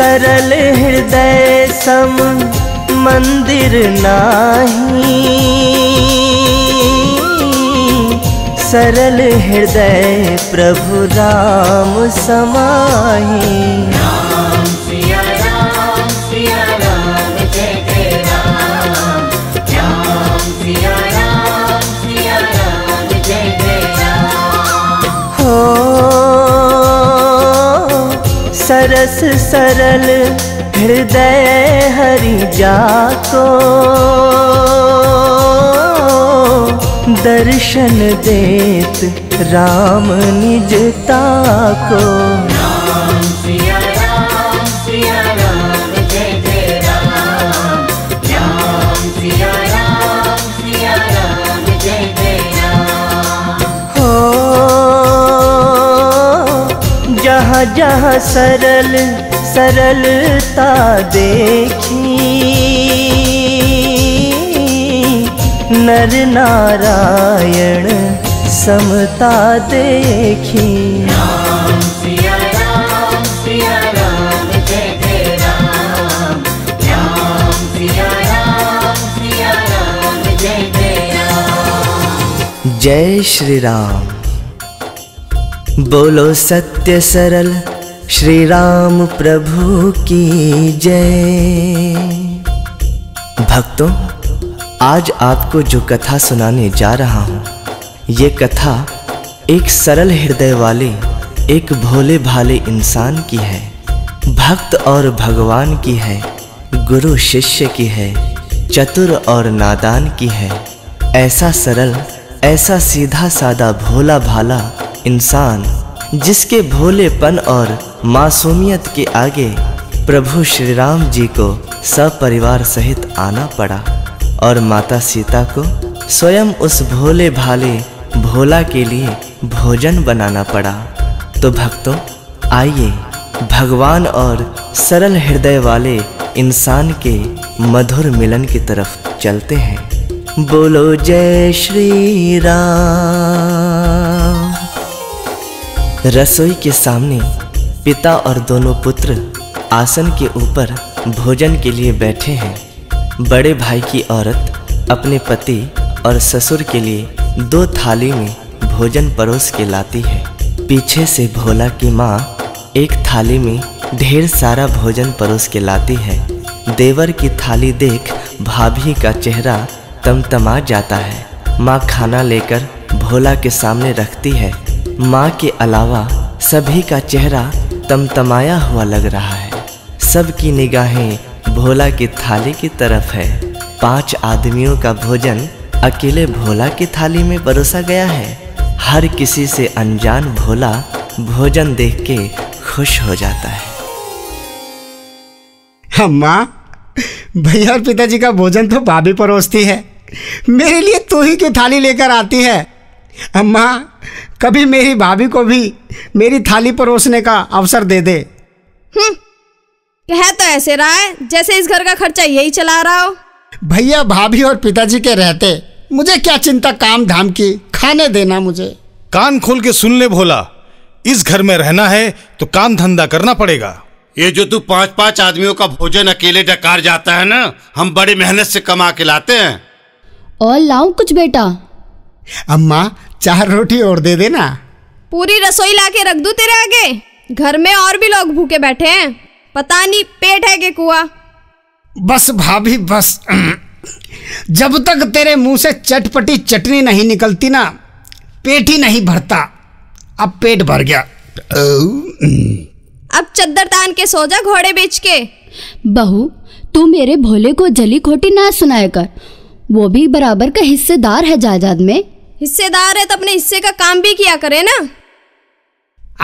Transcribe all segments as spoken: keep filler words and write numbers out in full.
सरल हृदय सम मंदिर नाही, सरल हृदय प्रभु राम समाहि। राम सिया राम सिया राम जय जय राम, राम सिया राम सिया राम जय जय राम। हो सरस सरल हृदय हरि जाको दर्शन देत राम निज ताको। राम सिया राम सिया राम जय जय राम, राम सिया राम सिया राम जय जय राम। हो जहाँ जहाँ सरल सरलता देखी नर नारायण समता देखी। राम सिया राम सिया राम जय जय राम, राम सिया राम सिया राम जय जय राम। जय श्री राम, बोलो सत्य सरल श्री राम प्रभु की जय। भक्तों, आज आपको जो कथा सुनाने जा रहा हूँ, ये कथा एक सरल हृदय वाले, एक भोले भाले इंसान की है, भक्त और भगवान की है, गुरु शिष्य की है, चतुर और नादान की है। ऐसा सरल, ऐसा सीधा सादा भोला भाला इंसान, जिसके भोलेपन और मासूमियत के आगे प्रभु श्री राम जी को सपरिवार सहित आना पड़ा और माता सीता को स्वयं उस भोले भाले भोला के लिए भोजन बनाना पड़ा। तो भक्तों, आइए भगवान और सरल हृदय वाले इंसान के मधुर मिलन की तरफ चलते हैं। बोलो जय श्री राम। रसोई के सामने पिता और दोनों पुत्र आसन के ऊपर भोजन के लिए बैठे हैं। बड़े भाई की औरत अपने पति और ससुर के लिए दो थाली में भोजन परोस के लाती है। पीछे से भोला की माँ एक थाली में ढेर सारा भोजन परोस के लाती है। देवर की थाली देख भाभी का चेहरा तमतमा जाता है। माँ खाना लेकर भोला के सामने रखती है। माँ के अलावा सभी का चेहरा तमतमाया हुआ लग रहा है। सबकी निगाहें भोला की थाली की तरफ है। पांच आदमियों का भोजन अकेले भोला की थाली में परोसा गया है। हर किसी से अनजान भोला भोजन देख के खुश हो जाता है। अम्मा, भैया और पिताजी का भोजन तो भाभी परोसती है, मेरे लिए तू ही क्यों थाली लेकर आती है? अम्मा, कभी मेरी भाभी को भी मेरी थाली परोसने का अवसर दे दे। हम्म, कह तो ऐसे रहा है जैसे इस घर का खर्चा यही चला रहा हो। भैया, भाभी और पिताजी के रहते मुझे क्या चिंता काम धाम की, खाने देना मुझे। कान खोल के सुन ले भोला, इस घर में रहना है तो काम धंधा करना पड़ेगा। ये जो तू पाँच पाँच आदमियों का भोजन अकेले डकार जाता है ना, हम बड़ी मेहनत से कमा के लाते हैं। और लाऊं कुछ बेटा? अम्मा, चार रोटी और दे देना। पूरी रसोई लाके रख दूं तेरे आगे? घर में और भी लोग भूखे बैठे हैं, पता नहीं पेट है के कुआ। बस भाभी बस, जब तक तेरे मुंह से चटपटी चटनी नहीं निकलती ना, पेट ही नहीं भरता। अब पेट भर गया। अब चद्दर तान के सो जा घोड़े बेच के। बहू, तू मेरे भोले को जली खोटी ना सुनाया कर, वो भी बराबर का हिस्सेदार है जायदाद में। हिस्सेदार है तो अपने हिस्से का काम भी किया करे ना।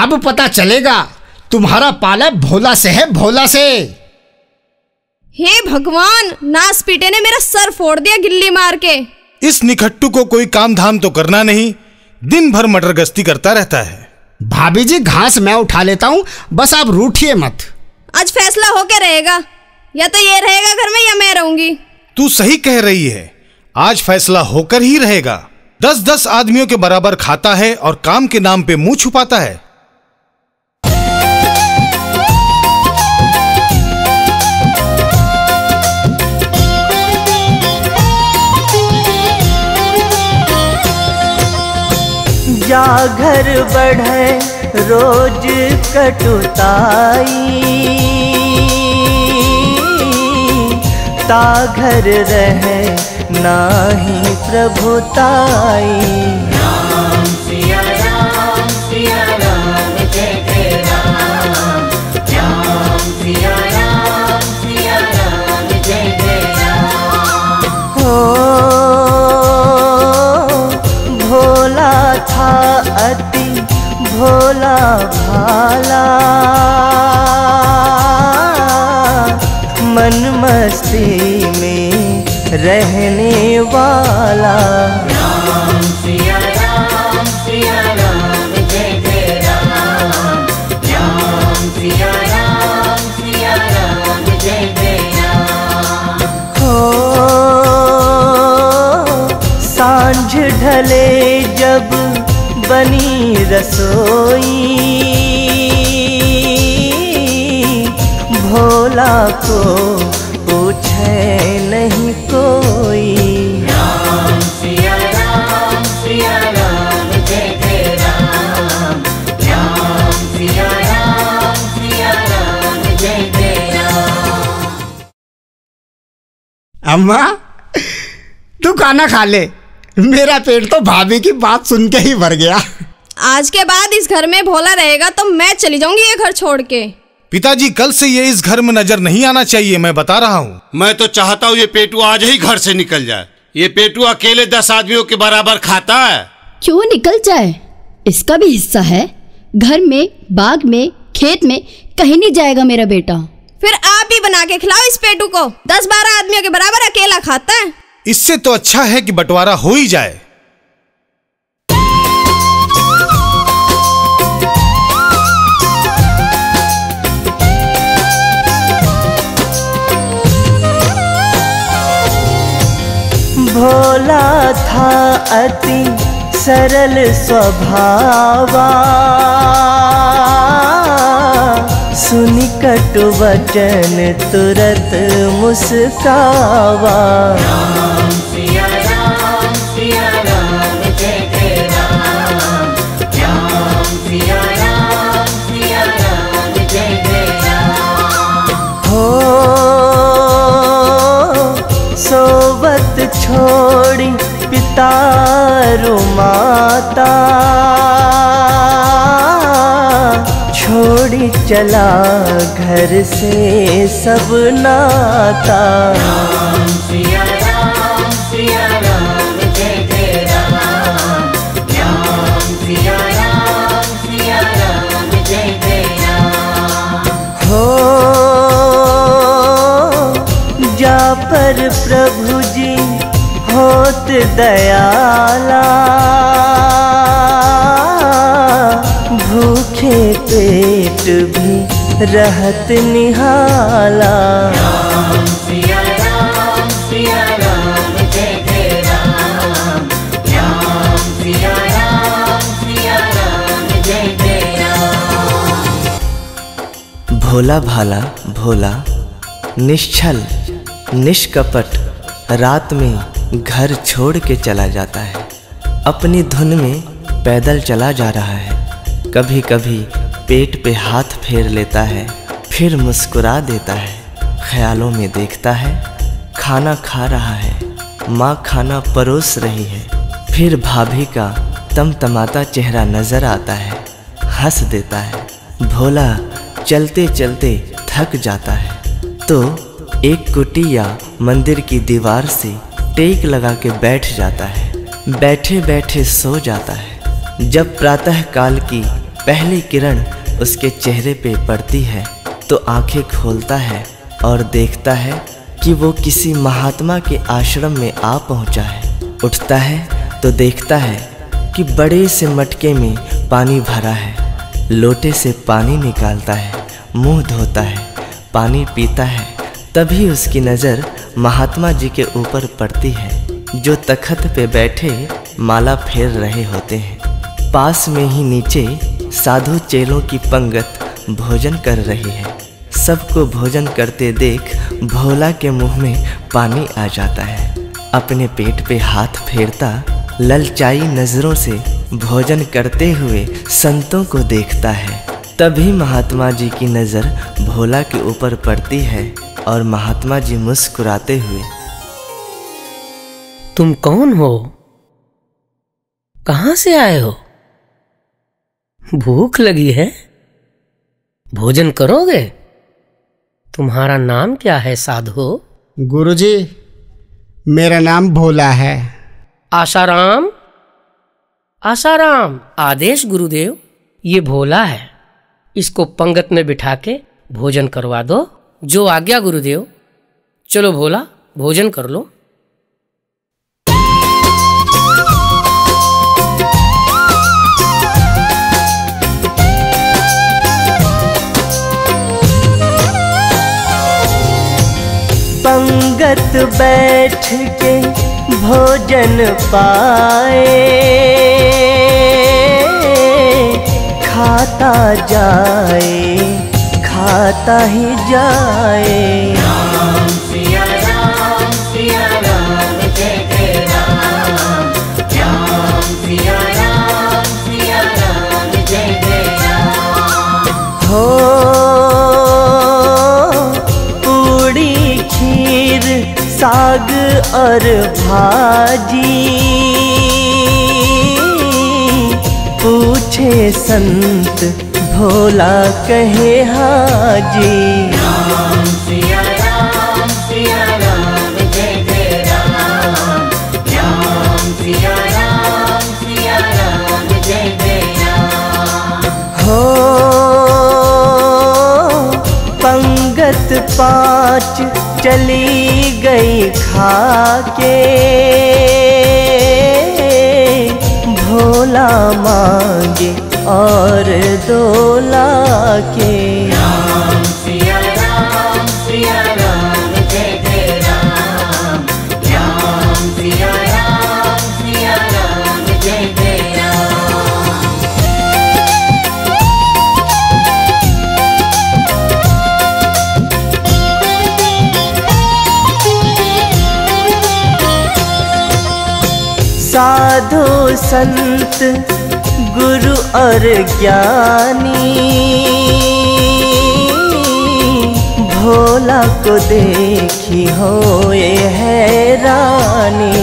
अब पता चलेगा तुम्हारा पाला भोला से है, भोला से। हे भगवान, नास पीटे ने मेरा सर फोड़ दिया गिल्ली मार के। इस निखट्टू को कोई काम धाम तो करना नहीं, दिन भर मटर गश्ती करता रहता है। भाभी जी, घास मैं उठा लेता हूँ, बस आप रूठिए मत। आज फैसला होके रहेगा, या तो ये रहेगा घर में या मैं रहूंगी। तू सही कह रही है, आज फैसला होकर ही रहेगा। दस दस आदमियों के बराबर खाता है और काम के नाम पे मुंह छुपाता है। जा घर बढ़े रोज कटुताई, ता घर रहे नाही प्रभुताई। राम सिया राम सिया राम जय जय राम, राम सिया राम सिया राम जय जय राम। हो था अति भोला भाला, मन मस्ती में रहने वाला। राम सिया राम सिया राम जय जय राम, राम सिया राम सिया राम जय जय राम। हो सांझ ढले जब बनी रसोई, भोला को पूछे नहीं कोई। राम सिया राम सिया राम जय जय राम, राम सिया राम सिया राम जय जय राम। अम्मा तू खाना खा ले, मेरा पेट तो भाभी की बात सुन के ही भर गया। आज के बाद इस घर में भोला रहेगा तो मैं चली जाऊंगी ये घर छोड़ के। पिताजी कल से ये इस घर में नजर नहीं आना चाहिए, मैं बता रहा हूँ। मैं तो चाहता हूँ ये पेटुआ आज ही घर से निकल जाए। ये पेटुआ अकेले दस आदमियों के बराबर खाता है। क्यों निकल जाए, इसका भी हिस्सा है। घर में, बाग में, खेत में कहीं नहीं जाएगा मेरा बेटा। फिर आप ही बना के खिलाओ इस पेटू को, दस बारह आदमियों के बराबर अकेला खाता है। इससे तो अच्छा है कि बंटवारा हो ही जाए। भोला था अति सरल स्वभावा, सुनी कटु वचन तुरंत मुस्कावा। राम सिया राम सिया राम जय जय राम, राम सिया राम सिया राम जय जय राम। हो सोवत छोड़ी पिता रुमाता, छोड़ी चला घर से सब नाता। राम सिया राम सिया राम जय जय राम, राम सिया राम सिया राम जय जय राम। हो जा पर प्रभु जी होत दयाला, भूखे पेट भी रहत निहाला। राम सिया राम सिया राम जय जय राम, राम सिया राम सिया राम जय जय राम। भोला भाला भोला, निश्चल निष्कपट, रात में घर छोड़ के चला जाता है, अपनी धुन में पैदल चला जा रहा है। कभी कभी पेट पे हाथ फेर लेता है, फिर मुस्कुरा देता है। ख्यालों में देखता है खाना खा रहा है, माँ खाना परोस रही है, फिर भाभी का तमतमाता चेहरा नजर आता है, हंस देता है। भोला चलते चलते थक जाता है तो एक कुटी या मंदिर की दीवार से टेक लगा के बैठ जाता है, बैठे बैठे सो जाता है। जब प्रातःकाल की पहली किरण उसके चेहरे पे पड़ती है तो आंखें खोलता है और देखता है कि वो किसी महात्मा के आश्रम में आ पहुंचा है। उठता है तो देखता है कि बड़े से मटके में पानी भरा है, लोटे से पानी निकालता है, मुंह धोता है, पानी पीता है। तभी उसकी नज़र महात्मा जी के ऊपर पड़ती है जो तखत पे बैठे माला फेर रहे होते हैं। पास में ही नीचे साधु चेलों की पंगत भोजन कर रही है। सबको भोजन करते देख भोला के मुंह में पानी आ जाता है। अपने पेट पे हाथ फेरता ललचाई नज़रों से भोजन करते हुए संतों को देखता है। तभी महात्मा जी की नज़र भोला के ऊपर पड़ती है और महात्मा जी मुस्कुराते हुए, तुम कौन हो? कहाँ से आए हो? भूख लगी है? भोजन करोगे? तुम्हारा नाम क्या है साधु? गुरुजी, मेरा नाम भोला है। आशाराम, आशाराम, आदेश गुरुदेव, ये भोला है, इसको पंगत में बिठा के भोजन करवा दो। जो आज्ञा गुरुदेव। चलो भोला, भोजन कर लो। पंगत बैठ के भोजन पाए, खाता जाए खाता ही जाए। राम सिया राम सिया राम जय जय राम, राम सिया राम सिया राम जय जय राम। हो साग और भाजी, पूछे संत भोला कहे हाजी। राम सिया राम सिया राम जय जय राम, राम सिया राम सिया राम जय जय राम। हो पंगत पाँच चली गई खाके, भोला मांगे और दो लाके। राम सिया राम सिया राम जय जय राम, राम सिया राम सिया राम जय जय राम। साधु संत गुरु और ज्ञानी, भोला को देखी होए हैरानी।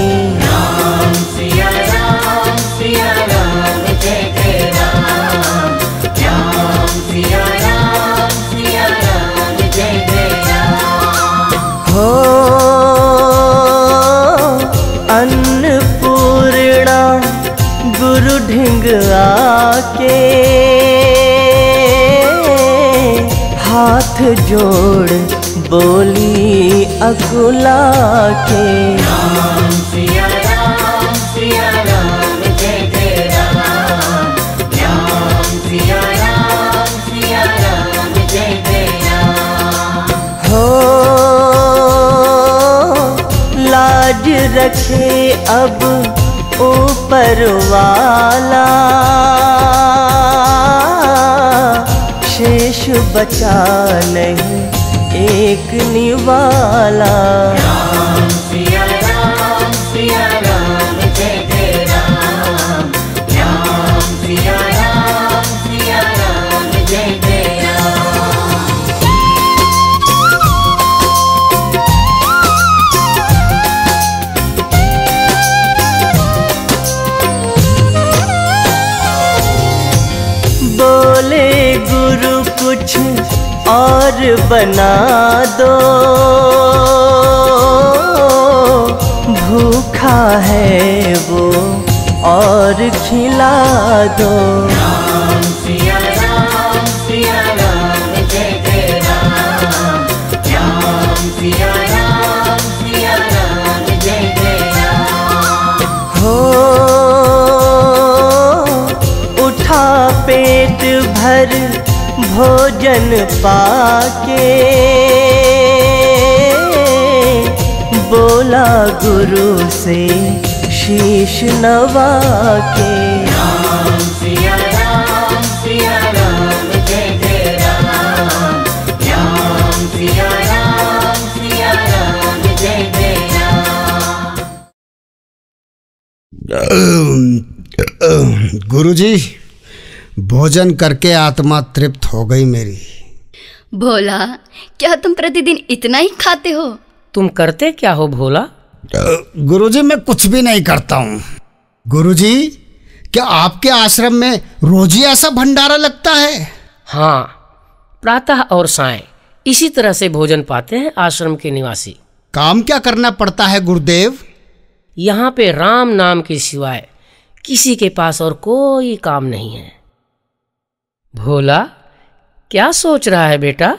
राम सिया राम सिया राम जय जय राम, राम सिया राम सिया राम जय जय राम। हो अन्न गुरु ढिंग आके, हाथ जोड़ बोली अकुला के। राम सिया राम सिया राम जय जय राम, राम सिया राम सिया राम जय जय राम। हो लाज रखे अब ऊपर वाला, शेष बचा नहीं एक निवाला। राम सिया राम सिया राम जय जय राम, राम सिया राम सिया राम जय जय राम। कुछ और बना दो, भूखा है वो और खिला दो। राम सिया राम सिया राम जय जय राम, राम सिया राम सिया राम जय जय राम। हो उठा पेट भर भोजन पाके, बोला गुरु से शीश नवा के। राम सिया राम सिया राम जय जय राम, राम सिया राम सिया राम जय जय राम। गुरुजी, भोजन करके आत्मा तृप्त हो गई मेरी। भोला, क्या तुम प्रतिदिन इतना ही खाते हो? तुम करते क्या हो भोला? गुरुजी, मैं कुछ भी नहीं करता हूँ। गुरुजी, क्या आपके आश्रम में रोज ही ऐसा भंडारा लगता है? हाँ, प्रातः और सायं इसी तरह से भोजन पाते हैं आश्रम के निवासी। काम क्या करना पड़ता है गुरुदेव? यहाँ पे राम नाम के सिवाय किसी के पास और कोई काम नहीं है। भोला, क्या सोच रहा है बेटा?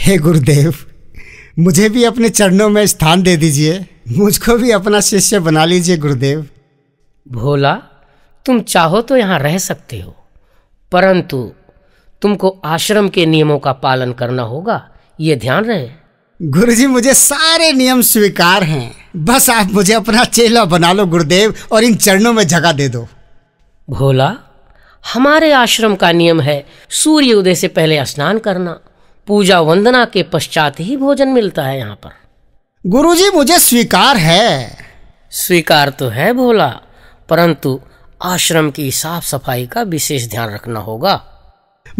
हे गुरुदेव, मुझे भी अपने चरणों में स्थान दे दीजिए, मुझको भी अपना शिष्य बना लीजिए गुरुदेव। भोला, तुम चाहो तो यहाँ रह सकते हो, परंतु तुमको आश्रम के नियमों का पालन करना होगा, ये ध्यान रहे। गुरुजी, मुझे सारे नियम स्वीकार हैं, बस आप मुझे अपना चेला बना लो गुरुदेव और इन चरणों में जगह दे दो। भोला, हमारे आश्रम का नियम है सूर्य उदय से पहले स्नान करना, पूजा वंदना के पश्चात ही भोजन मिलता है यहाँ पर। गुरुजी, मुझे स्वीकार है। स्वीकार तो है भोला, परंतु आश्रम की साफ सफाई का विशेष ध्यान रखना होगा।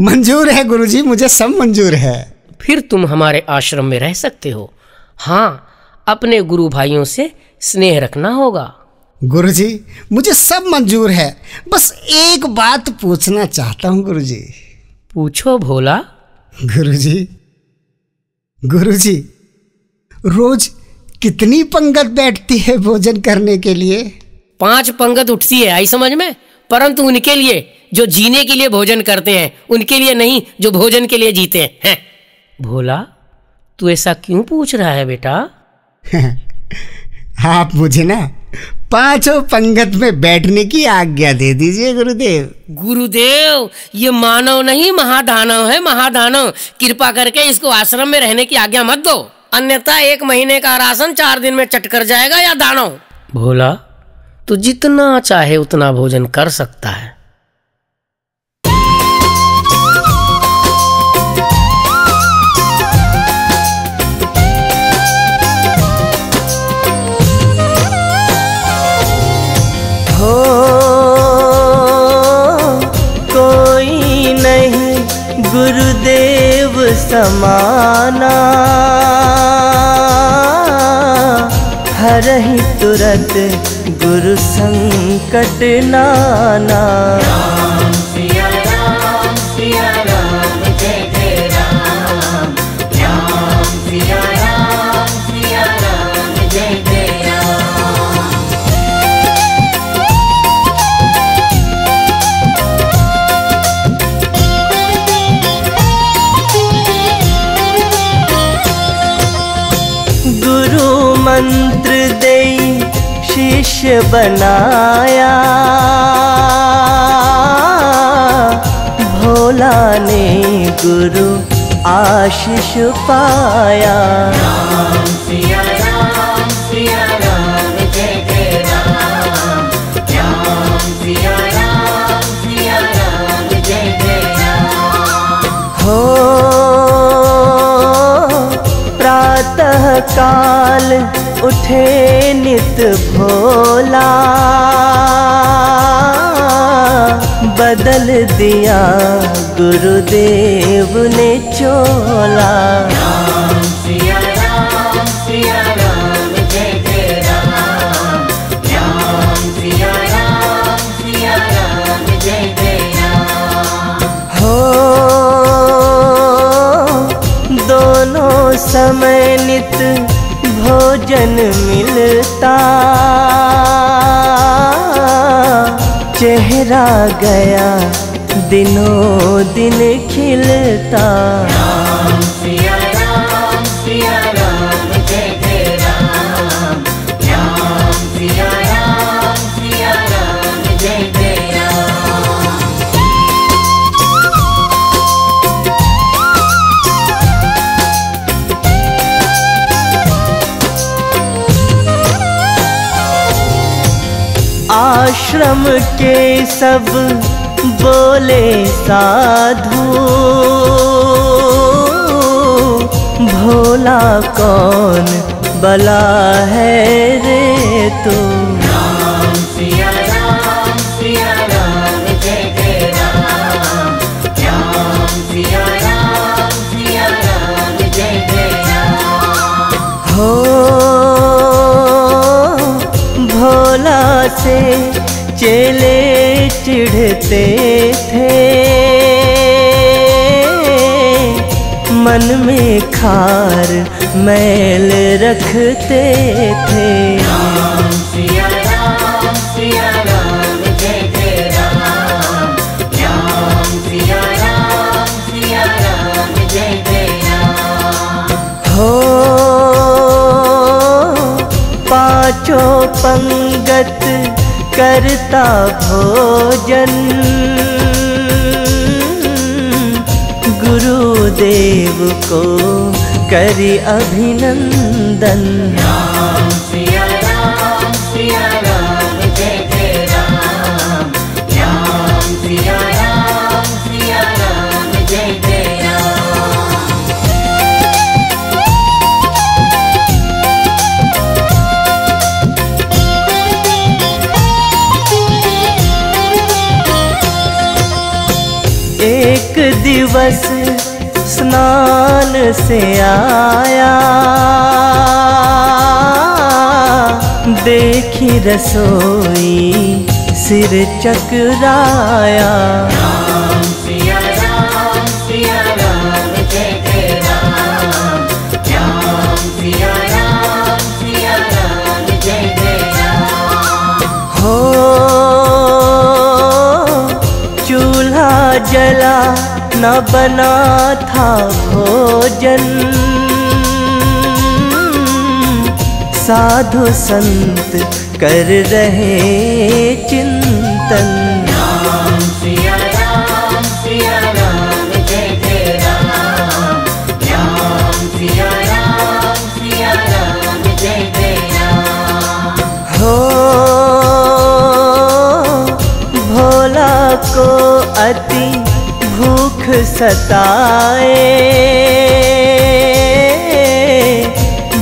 मंजूर है गुरुजी, मुझे सब मंजूर है। फिर तुम हमारे आश्रम में रह सकते हो। हाँ, अपने गुरु भाइयों से स्नेह रखना होगा। गुरुजी, मुझे सब मंजूर है, बस एक बात पूछना चाहता हूँ गुरुजी। पूछो भोला। गुरुजी, गुरुजी, रोज कितनी पंगत बैठती है भोजन करने के लिए? पांच पंगत उठती है, आई समझ में, परंतु उनके लिए जो जीने के लिए भोजन करते हैं, उनके लिए नहीं जो भोजन के लिए जीते हैं। भोला, तू ऐसा क्यों पूछ रहा है बेटा? आप मुझे ना पांचों पंगत में बैठने की आज्ञा दे दीजिए गुरुदेव। गुरुदेव, ये मानव नहीं महादानव है, महादानव। कृपा करके इसको आश्रम में रहने की आज्ञा मत दो, अन्यथा एक महीने का राशन चार दिन में चट कर जाएगा या दानव। भोला, तू जितना चाहे उतना भोजन कर सकता है। गुरुदेव समाना, हरहि तुरत गुरु संकट नाना। राम सिया राम सिया राम जय जय राम, राम सिया राम सिया राम जय जय राम। मंत्र देई शिष्य बनाया, भोला ने गुरु आशीष पाया। राम सिया राम सिया राम जय जय राम, राम सिया राम सिया राम जय जय राम। हो प्रातः काल उठे नित भोला, बदल दिया गुरुदेव ने चोला। राम सिया राम सिया राम जय जय राम, राम सिया राम सिया राम जय जय राम। हो दोनों समय नित भोजन मिलता, चेहरा गया दिनों दिन खिलता। राम सिया राम सिया राम जय जय राम, राम सिया राम सिया राम जय जय राम। आश्रम के सब बोले साधु, भोला कौन भला है रे तू। राम सिया राम सिया राम। चेले चिढ़ते थे, मन में खार मैल रखते थे। राम सिया राम सिया राम जय जय राम, राम सिया राम सिया राम जय जय राम। हो पाँचों पंगत करता भोजन, गुरुदेव को करी अभिनंदन। राम सिया राम सिया राम जय जय राम, राम सिया राम सिया राम जय जय राम। एक दिवस स्नान से आया, देखी रसोई सिर चकराया। राम सिया राम सिया राम जय जय राम, राम सिया राम सिया राम जय जय राम। हो जला न बना था भोजन, साधु संत कर रहे चिंतन। राम सिया राम सिया राम जय जय राम, राम सिया राम सिया राम जय जय राम। हो भोला को अति भूख सताए,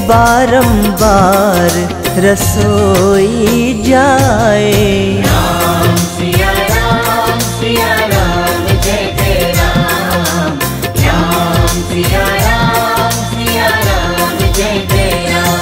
बारंबार रसोई जाए। राम सिया राम सिया राम जय जय राम, राम सिया राम सिया राम जय जय राम।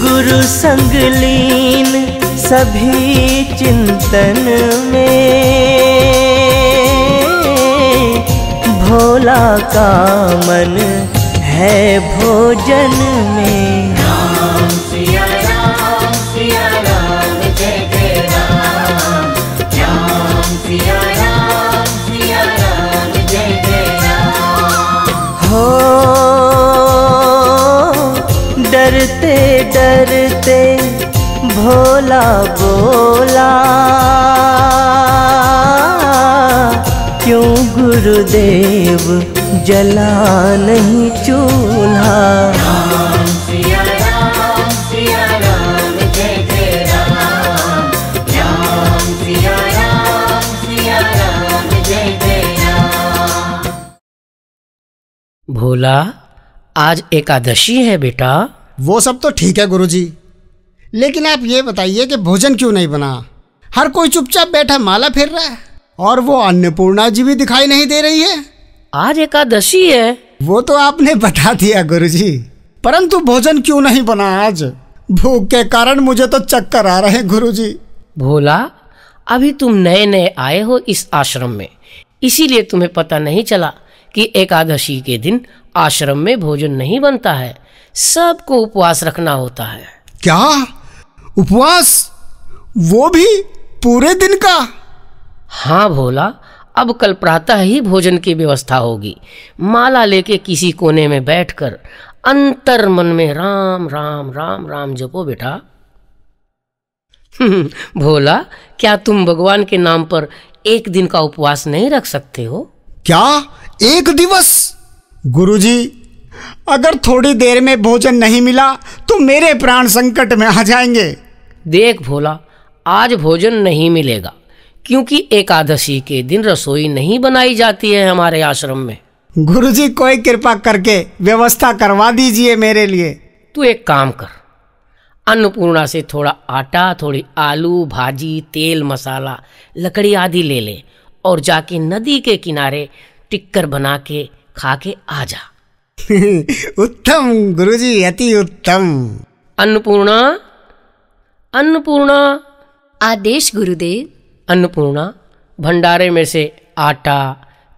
गुरु संग लीन सभी चिंतन में, भोला का मन है भोजन में। राम सिया राम सिया राम जय जय राम, राम सिया राम सिया राम जय जय राम। हो डरते डरते भोला बोला, क्यों गुरुदेव जला नहीं चूल्हा। राम सिया राम सिया राम जय जय राम, राम सिया राम सिया राम जय जय राम। भोला आज एकादशी है बेटा। वो सब तो ठीक है गुरुजी, लेकिन आप ये बताइए कि भोजन क्यों नहीं बना? हर कोई चुपचाप बैठा माला फेर रहा है और वो अन्नपूर्णा जी भी दिखाई नहीं दे रही है। आज एकादशी है। वो तो आपने बता दिया गुरुजी, परंतु भोजन क्यों नहीं बना आज? भूख के कारण मुझे तो चक्कर आ रहे हैं गुरुजी। भोला, अभी तुम नए नए आए हो इस आश्रम में, इसीलिए तुम्हें पता नहीं चला कि एकादशी के दिन आश्रम में भोजन नहीं बनता है, सबको उपवास रखना होता है। क्या उपवास? वो भी पूरे दिन का? हाँ भोला, अब कल प्रातः ही भोजन की व्यवस्था होगी। माला लेके किसी कोने में बैठकर अंतर मन में राम राम राम राम जपो बेटा। भोला, क्या तुम भगवान के नाम पर एक दिन का उपवास नहीं रख सकते हो? क्या एक दिवस? गुरुजी, अगर थोड़ी देर में भोजन नहीं मिला तो मेरे प्राण संकट में आ जाएंगे। देख भोला, आज भोजन नहीं मिलेगा क्योंकि एकादशी के दिन रसोई नहीं बनाई जाती है हमारे आश्रम में। गुरुजी, कोई कृपा करके व्यवस्था करवा दीजिए मेरे लिए। तू एक काम कर, अन्नपूर्णा से थोड़ा आटा, थोड़ी आलू भाजी, तेल मसाला, लकड़ी आदि ले ले और जाके नदी के किनारे टिक्कर बना के खा के आ जा। उत्तम गुरुजी, अति उत्तम। अन्नपूर्णा, अन्नपूर्णा। आदेश गुरुदेव। अन्नपूर्णा, भंडारे में से आटा,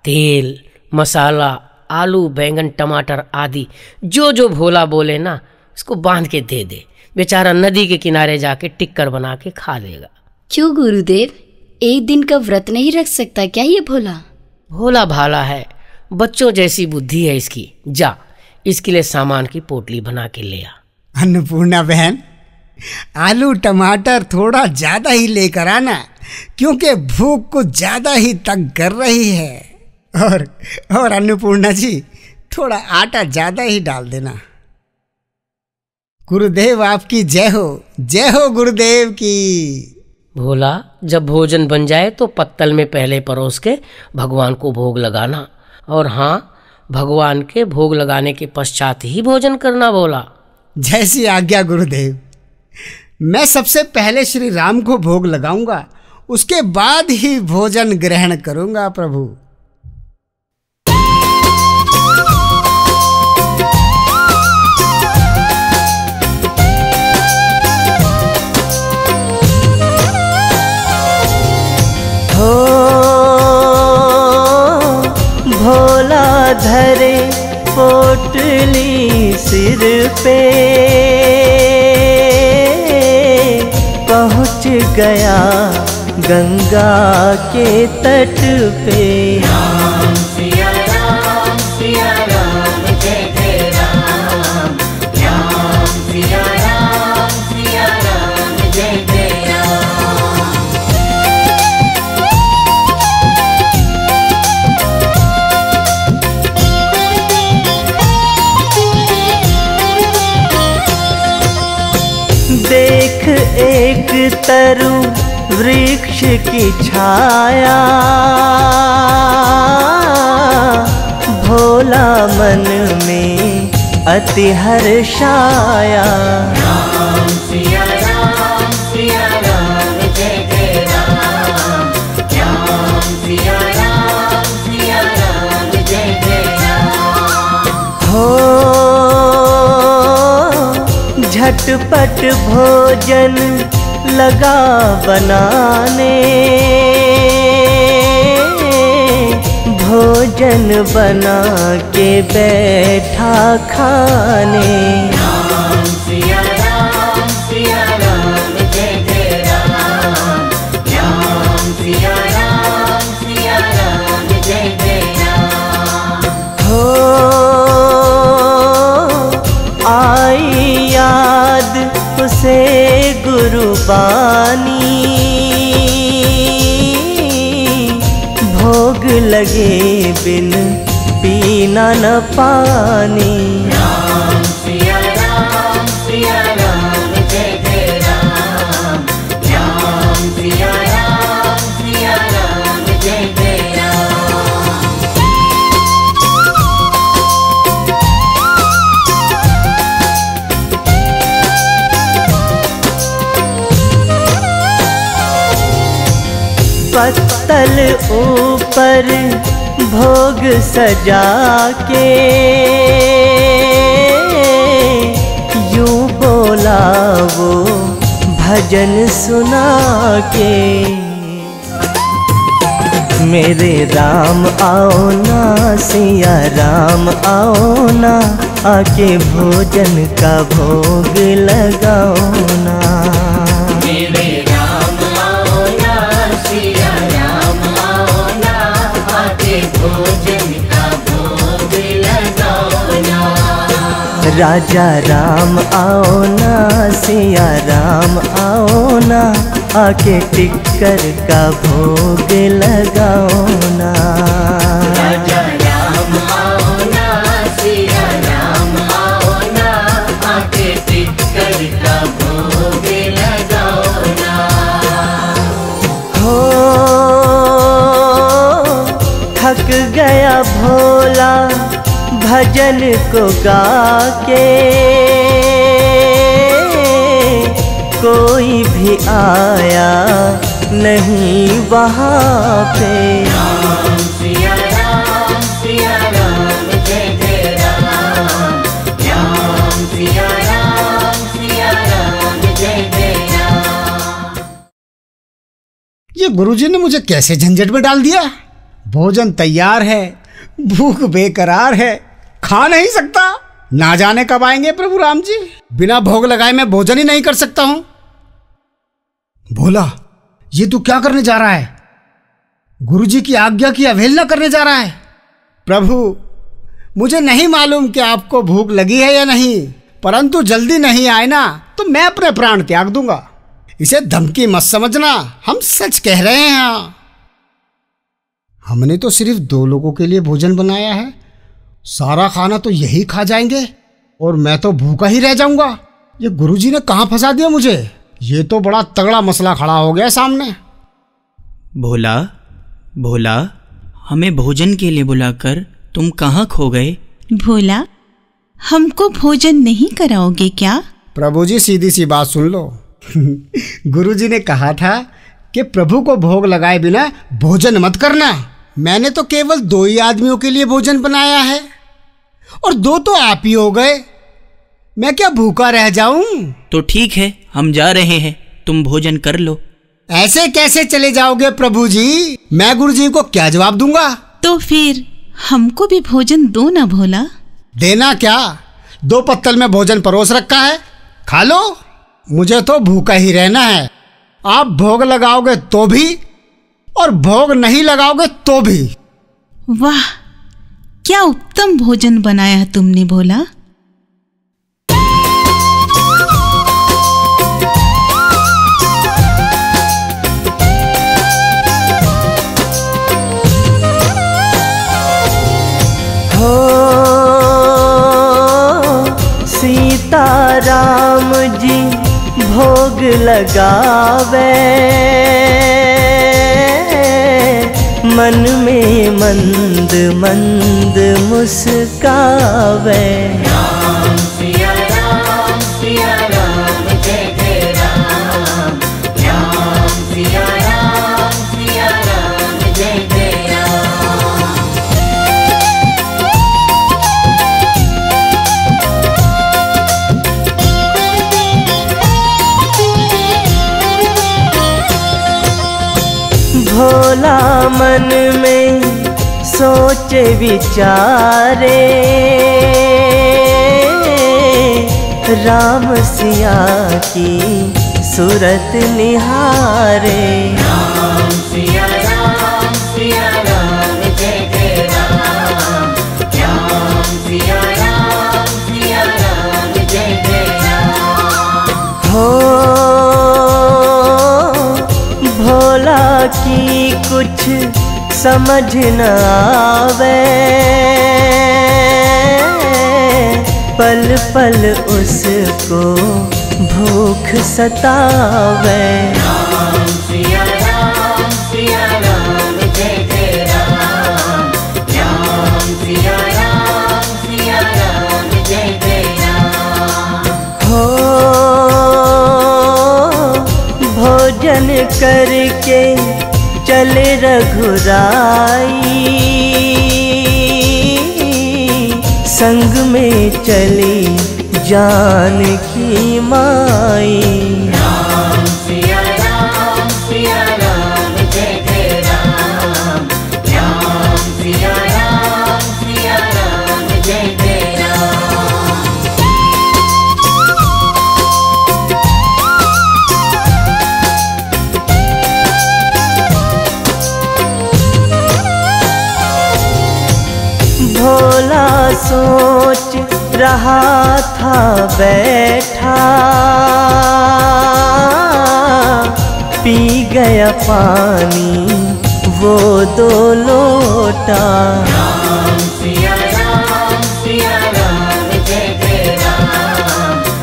तेल, मसाला, आलू, बैंगन, टमाटर आदि जो जो भोला बोले ना, इसको बांध के दे दे। बेचारा नदी के किनारे जाके टिक्कर बना के खा लेगा। क्यों गुरुदेव, एक दिन का व्रत नहीं रख सकता क्या ये भोला? भोला भाला है, बच्चों जैसी बुद्धि है इसकी। जा, इसके लिए सामान की पोटली बना के ले आ। अन्नपूर्णा बहन, आलू टमाटर थोड़ा ज्यादा ही लेकर आना, क्योंकि भूख को ज्यादा ही तंग कर रही है। और और अन्नपूर्णा जी, थोड़ा आटा ज्यादा ही डाल देना। गुरुदेव आपकी जय हो। जय हो गुरुदेव की। भोला, जब भोजन बन जाए तो पत्तल में पहले परोस के भगवान को भोग लगाना, और हाँ, भगवान के भोग लगाने के पश्चात ही भोजन करना भोला। जैसी आज्ञा गुरुदेव। मैं सबसे पहले श्री राम को भोग लगाऊंगा, उसके बाद ही भोजन ग्रहण करूंगा प्रभु। हो भोला धरे पोटली सिर पे, पहुँच गया गंगा के तट पे। राम सिया राम सिया राम जय जय राम, राम सिया राम सिया राम जय जय राम। देख एक तरु वृक्ष की छाया, भोला मन में अति हर्षाया। राम सिया राम सिया राम जय जय राम, राम सिया राम सिया राम जय जय राम। हो झटपट भोजन लगा बनाने, भोजन बना के बैठा खाने। राम सिया राम सिया राम जय जय राम, राम सिया राम सिया राम जय जय राम। हो आई याद उसे गुरुबानी, भोग लगे बिन पीना न पानी। राम सिया राम सिया राम जय जय राम, राम सिया राम सिया राम जय जय राम। पत्तल ऊपर भोग सजा के, यूं बोला वो भजन सुना के। मेरे राम आओ ना, सिया राम आओ ना, आके भोजन का भोग लगाओ ना। मेरे राजा राम आओ ना, सिया राम आओ ना, आके टिक्कर का भोग लगाओ ना। राजा राम आओ ना, सिया राम आओ ना, आके टिक्कर का भोग लगाओ ना। हो थक गया भोला भजन को गा के, कोई भी आया नहीं वहाँ पे। राम सिया राम सिया राम जय जय राम, राम सिया राम सिया राम जय जय राम। ये गुरुजी ने मुझे कैसे झंझट में डाल दिया। भोजन तैयार है, भूख बेकरार है, खा नहीं सकता। ना जाने कब आएंगे प्रभु राम जी। बिना भोग लगाए मैं भोजन ही नहीं कर सकता हूँ। भोला, ये तू क्या करने जा रहा है? गुरुजी की आज्ञा की अवहेलना करने जा रहा है। प्रभु, मुझे नहीं मालूम कि आपको भूख लगी है या नहीं, परंतु जल्दी नहीं आए ना तो मैं अपने प्राण त्याग दूंगा। इसे धमकी मत समझना, हम सच कह रहे हैं। हाँ, हमने तो सिर्फ दो लोगों के लिए भोजन बनाया है। सारा खाना तो यही खा जाएंगे और मैं तो भूखा ही रह जाऊंगा। ये गुरुजी ने कहाँ फंसा दिया मुझे। ये तो बड़ा तगड़ा मसला खड़ा हो गया सामने। भोला भोला, हमें भोजन के लिए बुलाकर तुम कहाँ खो गए? भोला, हमको भोजन नहीं कराओगे क्या? प्रभु जी, सीधी सी बात सुन लो। गुरुजी ने कहा था कि प्रभु को भोग लगाए बिना भोजन मत करना। मैंने तो केवल दो ही आदमियों के लिए भोजन बनाया है और दो तो आप ही हो गए। मैं क्या भूखा रह जाऊं? तो ठीक है, हम जा रहे हैं, तुम भोजन कर लो। ऐसे कैसे चले जाओगे प्रभु जी? मैं गुरुजी को क्या जवाब दूंगा? तो फिर हमको भी भोजन दो ना भोला। देना क्या, दो पत्तल में भोजन परोस रखा है, खा लो। मुझे तो भूखा ही रहना है। आप भोग लगाओगे तो भी और भोग नहीं लगाओगे तो भी। वाह, क्या उत्तम भोजन बनाया तुमने भोला। सीता राम जी भोग लगावे, मन में मंद मंद मुस्कावे। राम सिया राम सिया राम जय जय राम, राम सिया राम सिया राम जय जय राम। भोला मन में सोचे विचारे, राम सिया की सूरत निहारे। राम सिया राम सिया राम जय जय राम, राम सिया राम सिया राम जय जय राम। हो भोला की कुछ समझ न आवे, पल पल उसको भूख सतावे। राम सिया राम सिया राम जय जय राम, राम सिया राम सिया राम जय जय राम। हो भोजन करके चले रघुराई, संग में चली जानकी माई। राम सिया राम सिया राम जय जय राम, राम सिया राम सिया राम जय जय राम। भोला सोच रहा था बैठा, पी गया पानी वो दो लोटा। राम सिया राम सिया राम जय जय राम,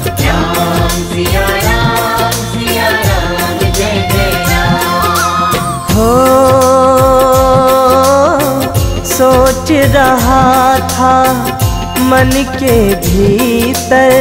राम सिया राम सिया राम जय जय राम। हो सोच रहा था मन के भीतर,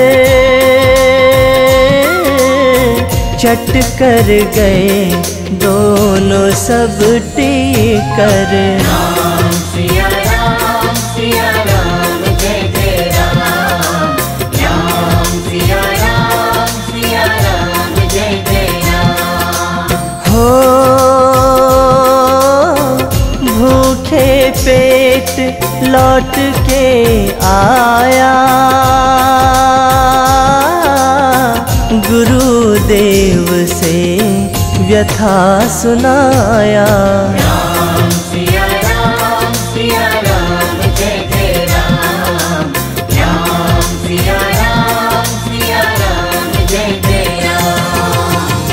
चट कर गए दोनों सब टीकर। राम सिया राम सिया राम जय जय राम, राम सिया राम सिया राम जय जय राम। हो भूखे पेट लौट के आया गुरुदेव से व्यथा सुनाया। राम सिया राम सिया राम जय जय राम, राम सिया राम सिया राम जय जय राम।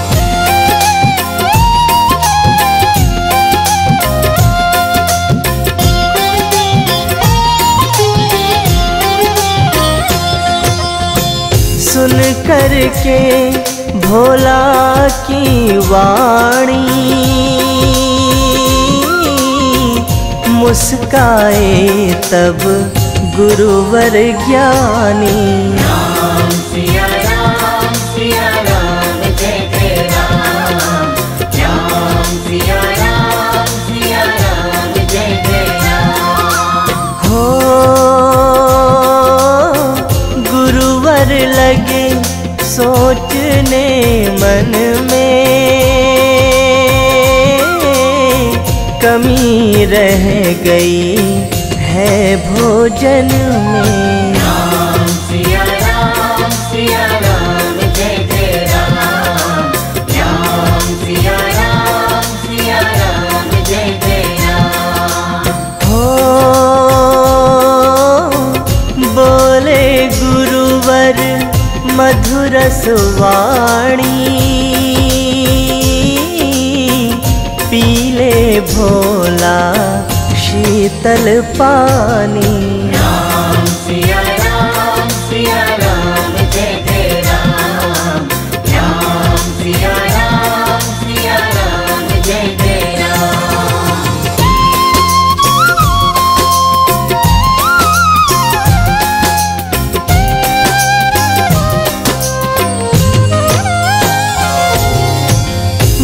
सुन कर के भोला की वाणी मुस्काए तब गुरुवर ज्ञानी। राम सिया राम सिया राम जय जय राम, राम सिया राम सिया राम जय जय राम। हो गुरुवर लगे सोचने मन में कमी रह गई है भोजन में। राम सिया राम सिया राम जय जय राम, राम सिया राम सिया राम जय जय राम। हो बोले गुरुवर मधुर सुवाणी पीले भोला शीतल पानी। राम सिया राम सिया राम जय जय राम, राम सिया राम सिया राम जय जय राम।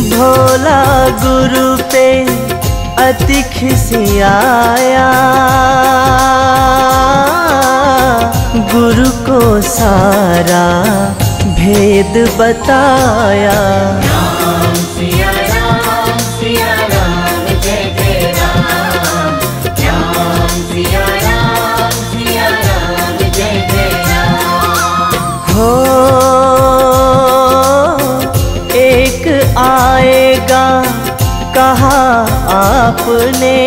भोला गुरु पे अति खिसियाया गुरु को सारा भेद बताया। राम सिया राम सिया राम जय जय राम, राम सिया राम सिया राम जय जय राम। हो एक आएगा कहा आपने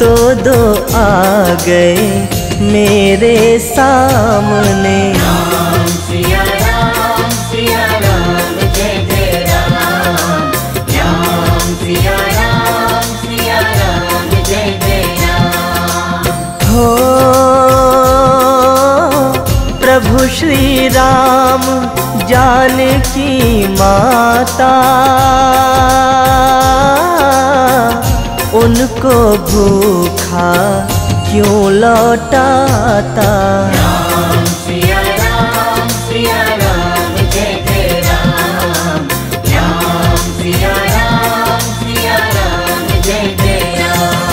दो दो आ गए मेरे सामने। राम सिया राम सिया राम जय जय राम, राम सिया राम सिया राम जय जय राम। हो प्रभु श्री राम जानकी माता उनको भूखा क्यों लौटाता। राम सिया राम सिया राम जय जय राम, राम सिया राम सिया राम जय जय राम।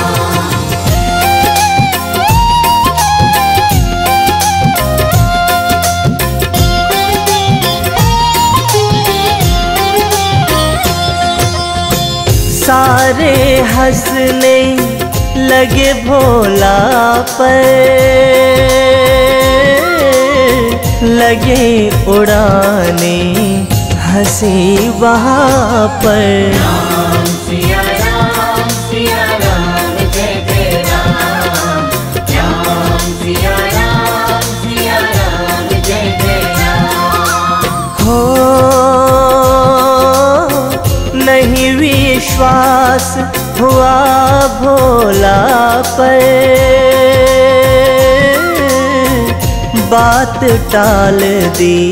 सारे हंसने लगे भोला पर लगे उड़ाने हंसी वहाँ पर। राम सिया राम सिया राम जय जय राम, राम सिया राम सिया राम जय जय राम। हो नहीं विश्वास हुआ भोला पर बात टाल दी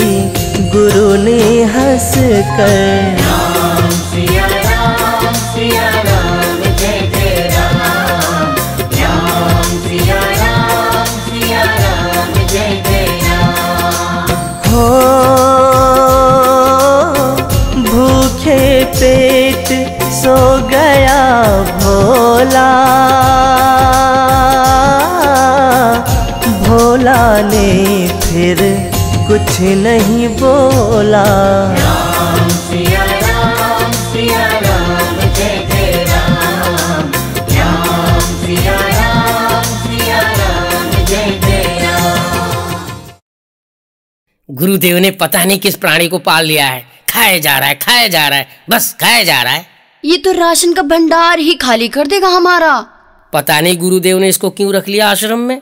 गुरु ने हंस कर। राम सिया राम सिया राम जय जय राम, राम सिया राम सिया राम जय जय राम। हो भोला ने फिर कुछ नहीं बोला। राम सिया राम सिया राम जय जय राम, राम सिया राम सिया राम जय जय राम। गुरुदेव ने पता नहीं किस प्राणी को पाल लिया है, खाया जा रहा है खाया जा रहा है बस खाया जा रहा है। ये तो राशन का भंडार ही खाली कर देगा हमारा। पता नहीं गुरुदेव ने इसको क्यों रख लिया आश्रम में।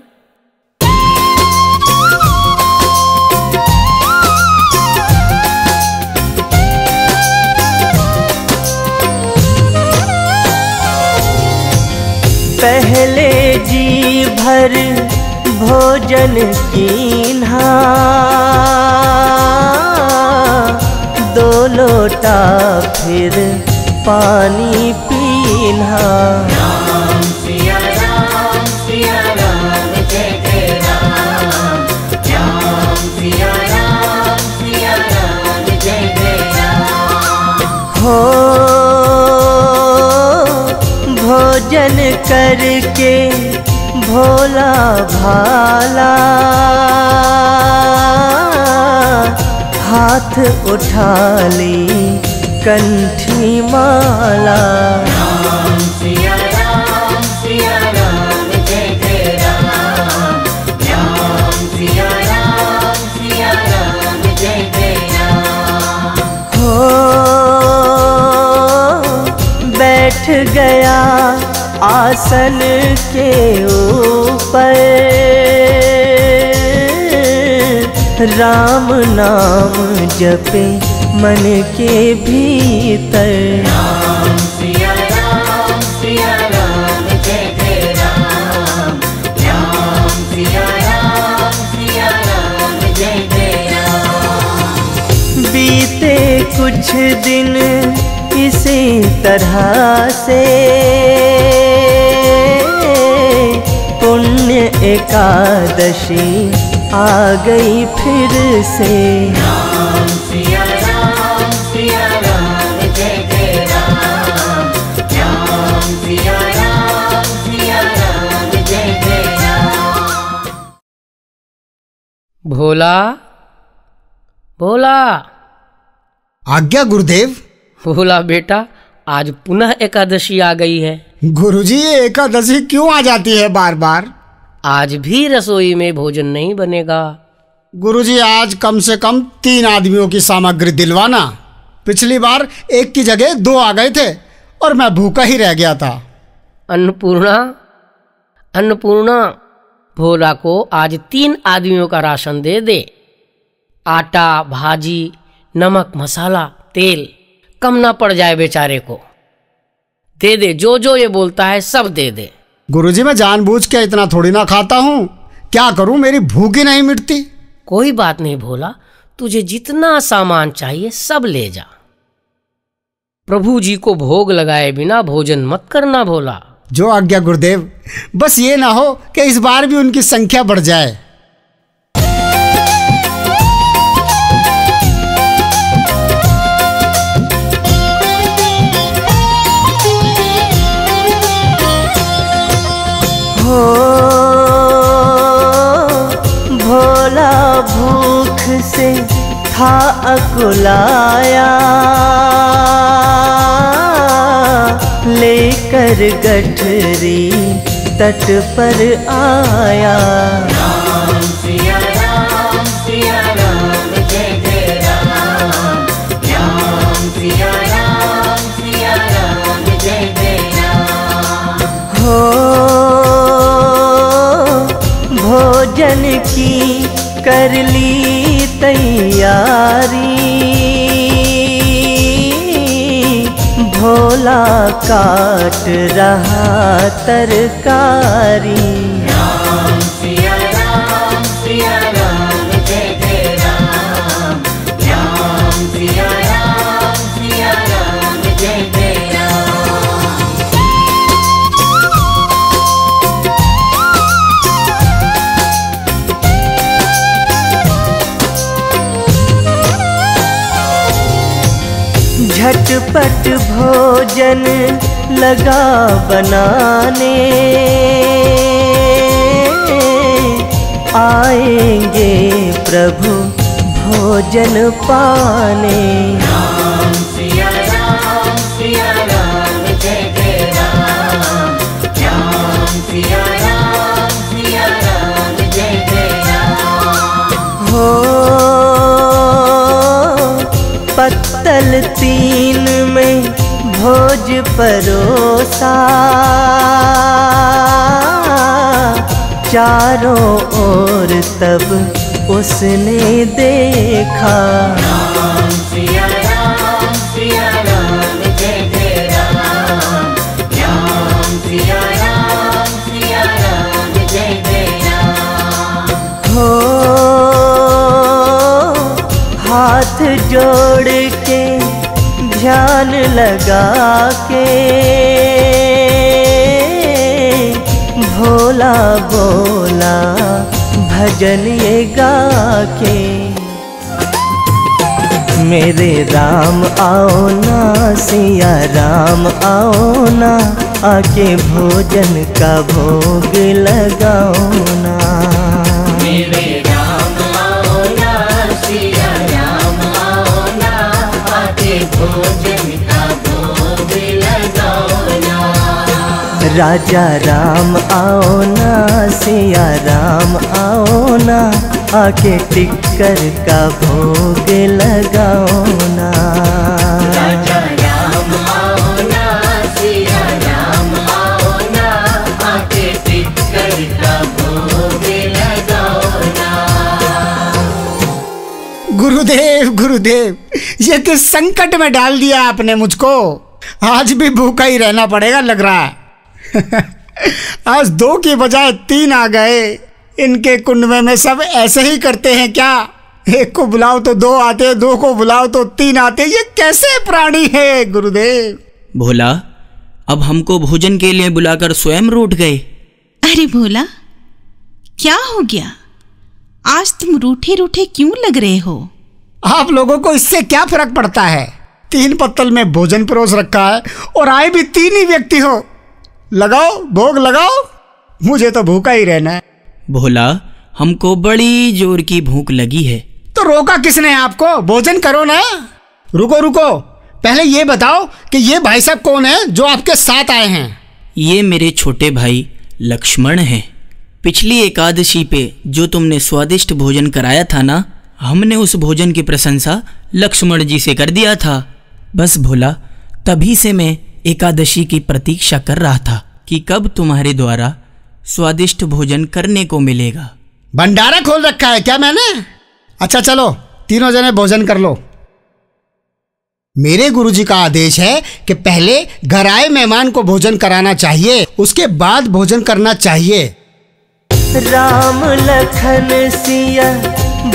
पहले जी भर भोजन कीन्हा, दो लोटा फिर पानी पीन्हा। भोजन करके भोला भाला, हाथ उठा ली कंठी माला। राम सिया राम सिया राम जय जय राम, राम सिया राम सिया राम जय जय राम। हो बैठ गया आसन के ऊपर, राम नाम जपे मन के भीतर। राम सिया राम सिया राम जय जय राम, राम सिया राम सिया राम जय जय राम। बीते कुछ दिन इसी तरह से, पुण्य एकादशी आ गई फिर से। राम सिया राम सिया राम जय जय राम, राम सिया राम सिया राम जय जय राम। भोला भोला। आज्ञा गुरुदेव। भोला बेटा, आज पुनः एकादशी आ गई है। गुरुजी, ये एकादशी क्यों आ जाती है बार बार? आज भी रसोई में भोजन नहीं बनेगा। गुरुजी, आज कम से कम तीन आदमियों की सामग्री दिलवाना। पिछली बार एक की जगह दो आ गए थे और मैं भूखा ही रह गया था। अन्नपूर्णा अन्नपूर्णा, भोला को आज तीन आदमियों का राशन दे दे। आटा, भाजी, नमक, मसाला, तेल, कम ना पड़ जाए बेचारे को। दे दे, जो जो ये बोलता है सब दे दे। गुरुजी, मैं जानबूझ के इतना थोड़ी ना खाता हूँ, क्या करूँ, मेरी भूख ही नहीं मिटती। कोई बात नहीं भोला, तुझे जितना सामान चाहिए सब ले जा। प्रभु जी को भोग लगाए बिना भोजन मत करना भोला। जो आज्ञा गुरुदेव। बस ये ना हो कि इस बार भी उनकी संख्या बढ़ जाए। भोला भूख से था अकुलाया, लेकर गठरी तट पर आया। राम सिया राम सिया राम जय जय राम, राम सिया राम सिया राम जय जय राम। हो भोजन की कर ली तैयारी, भोला काट रहा तरकारी। राम सिया राम सिया राम जय जय राम, राम सिया राम सिया राम जय जय राम। झटपट भोजन लगा बनाने, आएंगे प्रभु भोजन पाने। राम सिया राम सिया राम जय जय राम, राम सिया राम सिया राम जय जय राम। हो पत्तल तीन में भोज परोसा, चारों ओर तब उसने देखा। राम सिया राम सिया राम जय जय राम, राम सिया राम सिया राम जय जय राम। हो हाथ जोड़ के ध्यान लगा के, भोला भोला भजन ये गा के। मेरे राम आओ ना सिया राम आओ ना, आके भोजन का भोग लगाओ ना। मेरे राम आओ ना सिया राम आओ ना, आके भोजन का भोग लगाओ ना। राजा राम आओ ना सिया राम आओ ना, आके टिक्कर का भोग लगाओ ना। राजा राम आओ ना सिया राम आओ ना, आके टिक्कर का भोग लगाओ ना। गुरुदेव गुरुदेव, ये किस संकट में डाल दिया आपने मुझको, आज भी भूखा ही रहना पड़ेगा लग रहा है। आज दो की बजाय तीन आ गए। इनके कुंडवे में सब ऐसे ही करते हैं क्या? एक को बुलाओ तो दो आते, दो को बुलाओ तो तीन आते। ये कैसे प्राणी है गुरुदेव? भोला अब हमको भोजन के लिए बुलाकर स्वयं रूठ गए। अरे भोला क्या हो गया, आज तुम रूठे रूठे क्यों लग रहे हो? आप लोगों को इससे क्या फर्क पड़ता है? तीन पत्तल में भोजन परोस रखा है और आए भी तीन ही व्यक्ति हो। लगाओ भोग लगाओ, मुझे तो भूखा ही रहना है। भोला हमको बड़ी जोर की भूख लगी है। तो रोका किसने आपको? भोजन करो ना। रुको रुको, पहले ये बताओ कि ये भाई साहब कौन है जो आपके साथ आए हैं? ये मेरे छोटे भाई लक्ष्मण हैं। पिछली एकादशी पे जो तुमने स्वादिष्ट भोजन कराया था ना, हमने उस भोजन की प्रशंसा लक्ष्मण जी से कर दिया था। बस भोला, तभी से मैं एकादशी की प्रतीक्षा कर रहा था कि कब तुम्हारे द्वारा स्वादिष्ट भोजन करने को मिलेगा। भंडारा खोल रखा है क्या मैंने? अच्छा चलो तीनों जने भोजन कर लो। मेरे गुरुजी का आदेश है कि पहले घर आए मेहमान को भोजन कराना चाहिए, उसके बाद भोजन करना चाहिए। राम लखन सिया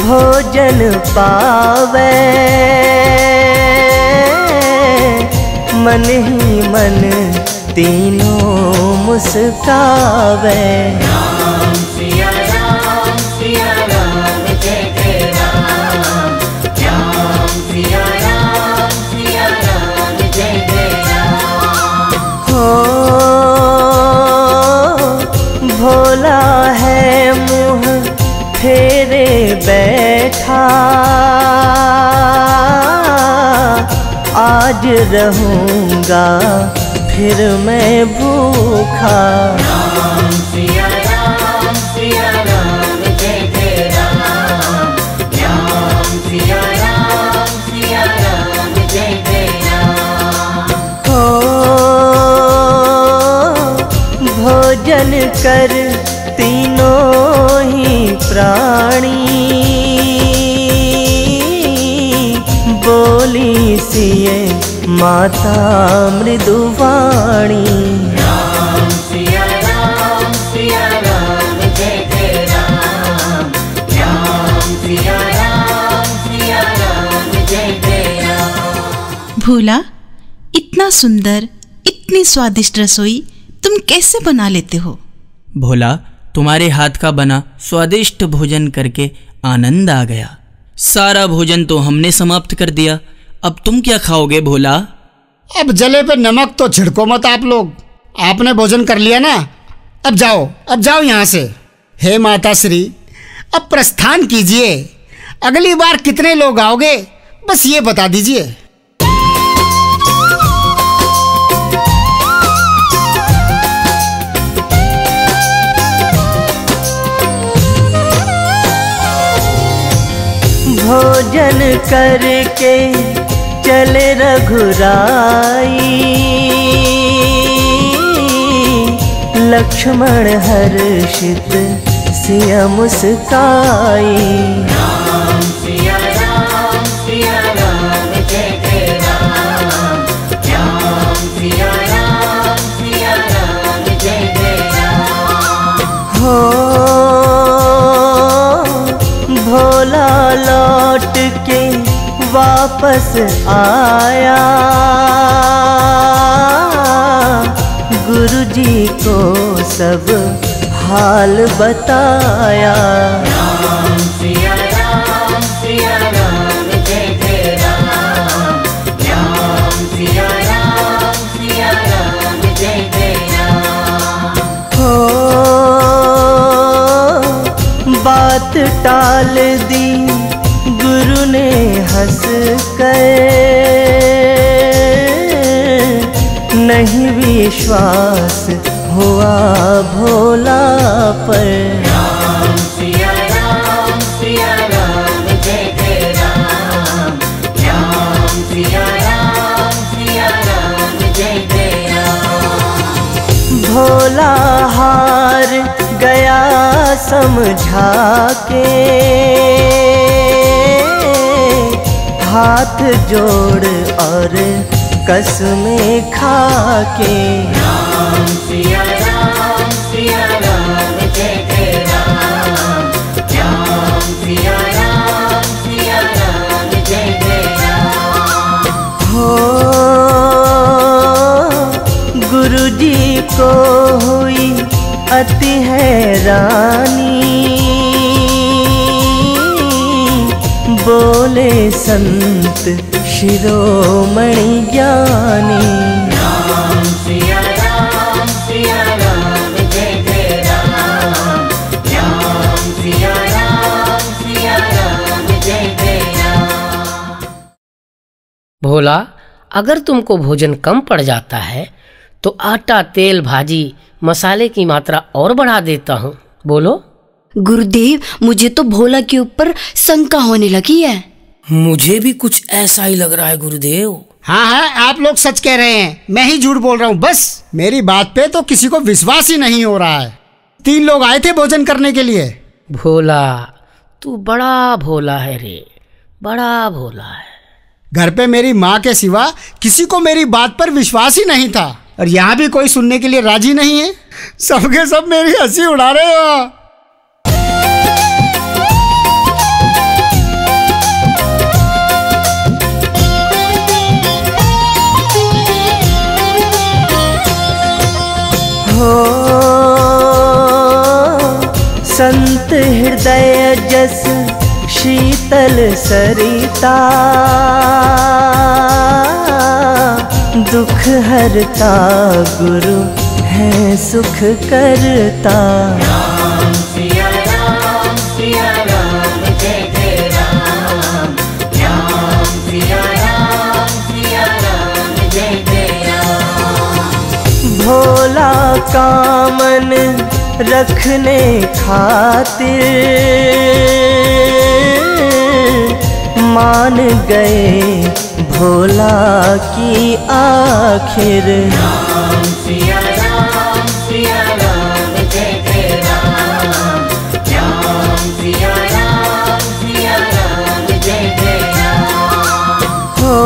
भोजन पावे, मन ही मन तीनों मुस्कावे। राम सिया राम सिया राम जय जय राम, राम सिया राम सिया राम जय जय राम। हो भोला है मुँह फेरे बैठा, आज रहूंगा फिर मैं भूखा। राम सिया राम सिया राम जय जय राम, राम सिया राम सिया राम जय जय राम। हो भोजन कर तीनों ही प्राणी, बोली सिए माता मृदुवाणी। राम सिया राम सिया राम जय जय राम, राम सिया राम सिया राम जय जय राम। भोला इतना सुंदर, इतनी स्वादिष्ट रसोई तुम कैसे बना लेते हो? भोला तुम्हारे हाथ का बना स्वादिष्ट भोजन करके आनंद आ गया। सारा भोजन तो हमने समाप्त कर दिया, अब तुम क्या खाओगे भोला? अब जले पे नमक तो छिड़को मत आप लोग, आपने भोजन कर लिया ना। अब जाओ अब जाओ यहाँ से। हे माता श्री, अब प्रस्थान कीजिए। अगली बार कितने लोग आओगे बस ये बता दीजिए। भोजन करके चले रघुराई, लक्ष्मण हर्षित सिया मुस्काई। राम सिया राम सिया राम जय जय राम, राम सिया राम सिया राम जय जय राम। हो भोला लौट के वापस आया, गुरुजी को सब हाल बताया। राम सिया राम सिया राम जय जय राम, राम सिया राम सिया राम जय जय राम। हो बात टाल दी गुरु ने हंस कर, नहीं विश्वास हुआ भोला पर। राम सिया राम सिया राम जय जय राम, राम सिया राम सिया राम जय जय राम। भोला हार गया समझा के, हाथ जोड़ और कसमें खा के। राम सिया राम सिया राम जय जय राम, राम सिया राम सिया राम जय जय राम। हो गुरुजी को हुई अति हैरानी, बोले संत शिरोमणि ज्ञानी। राम सिया राम सिया राम जय जय राम, राम सिया राम सिया राम जय जय राम। भोला, अगर तुमको भोजन कम पड़ जाता है तो आटा, तेल, भाजी, मसाले की मात्रा और बढ़ा देता हूँ, बोलो। गुरुदेव, मुझे तो भोला के ऊपर शंका होने लगी है। मुझे भी कुछ ऐसा ही लग रहा है गुरुदेव। हाँ हाँ, आप लोग सच कह रहे हैं, मैं ही झूठ बोल रहा हूँ। बस मेरी बात पे तो किसी को विश्वास ही नहीं हो रहा है। तीन लोग आए थे भोजन करने के लिए। भोला, तू बड़ा भोला है रे, बड़ा भोला है। घर पे मेरी माँ के सिवा किसी को मेरी बात पर विश्वास ही नहीं था, और यहाँ भी कोई सुनने के लिए राजी नहीं है। सबके सब मेरी हंसी उड़ा रहे हो। संत हृदय जस शीतल सरिता, दुख हरता गुरु है सुख करता। राम सिया राम सिया राम जय जय राम, राम सिया राम सिया राम जय जय राम। भोला कामन रखने खातिर, मान गए भोला की आखिर। राम सिया राम सिया राम जय जय राम, राम सिया राम सिया राम जय जय राम। हो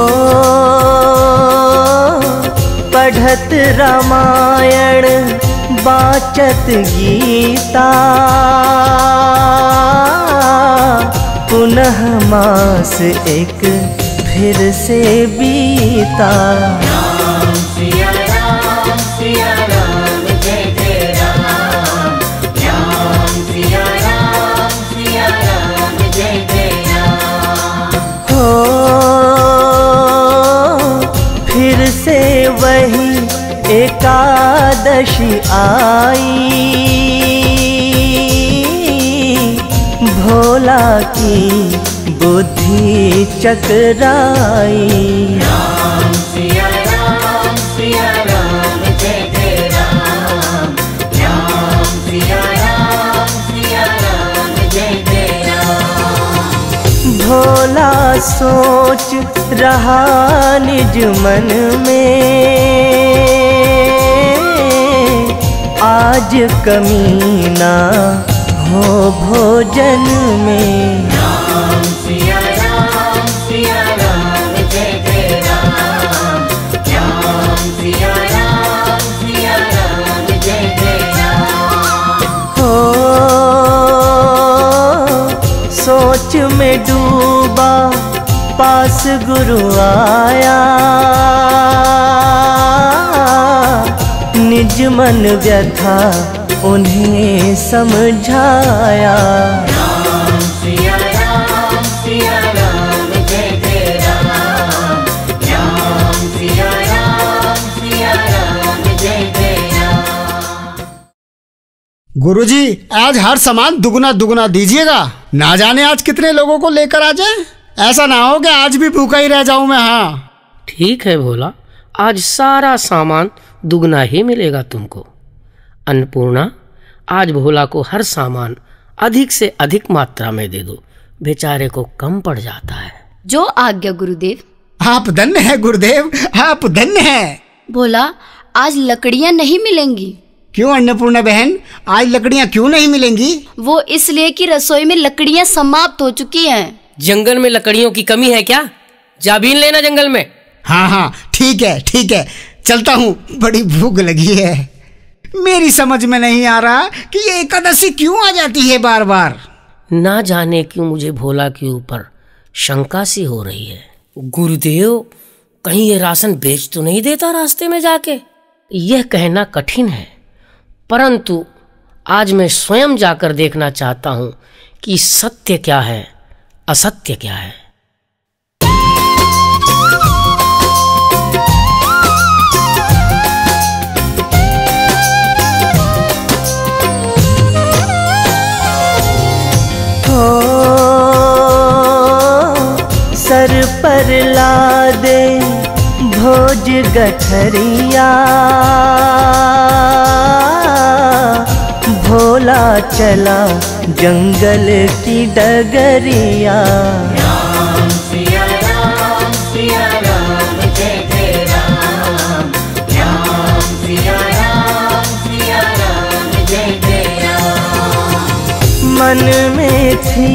पढ़त रामायण वाचत गीता, पुनः मास एक फिर से बीता। राम सिया राम सिया राम जय जय राम, राम सिया राम सिया राम जय जय राम। हो फिर से वही एकादशी आई, भोला की बुद्धि चकराई। राम सिया राम सिया राम जय जय राम, राम सिया राम सिया राम जय जय राम। भोला सोच रहा निज मन में, आज कमीना हो भोजन में। राम सिया राम सिया राम जय जय राम, राम सिया राम सिया राम जय जय राम। हो सोच में डूबा पास गुरु आया, निज मन व्यथा उन्हें समझाया। राम सिया राम सिया राम जय जय राम, राम सिया राम सिया राम जय जय राम। गुरुजी आज हर सामान दुगुना दुगुना दीजिएगा, ना जाने आज कितने लोगों को लेकर आ जाए, ऐसा ना हो कि आज भी भूखा ही रह जाऊं मैं। हाँ ठीक है भोला, आज सारा सामान दुगना ही मिलेगा तुमको। अन्नपूर्णा आज भोला को हर सामान अधिक से अधिक मात्रा में दे दो, बेचारे को कम पड़ जाता है। जो आज्ञा गुरुदेव। आप धन्य है गुरुदेव, आप धन्य है। भोला आज लकड़ियाँ नहीं मिलेंगी। क्यों अन्नपूर्णा बहन, आज लकड़ियाँ क्यों नहीं मिलेंगी? वो इसलिए कि रसोई में लकड़ियाँ समाप्त हो चुकी हैं। जंगल में लकड़ियों की कमी है क्या? जाबीन लेना जंगल में। हाँ हाँ ठीक है ठीक है, चलता हूँ, बड़ी भूख लगी है। मेरी समझ में नहीं आ रहा कि ये एकादशी क्यों आ जाती है बार बार। ना जाने क्यों मुझे भोला के ऊपर शंका सी हो रही है। गुरुदेव कहीं ये राशन बेच तो नहीं देता रास्ते में जाके? यह कहना कठिन है, परंतु आज मैं स्वयं जाकर देखना चाहता हूँ कि सत्य क्या है, असत्य क्या है। सर पर ला दे भोज गठरिया, भोला चला जंगल की डगरिया। राम सिया राम सिया राम जय जय राम, राम सिया राम सिया राम जय जय राम। मन में थी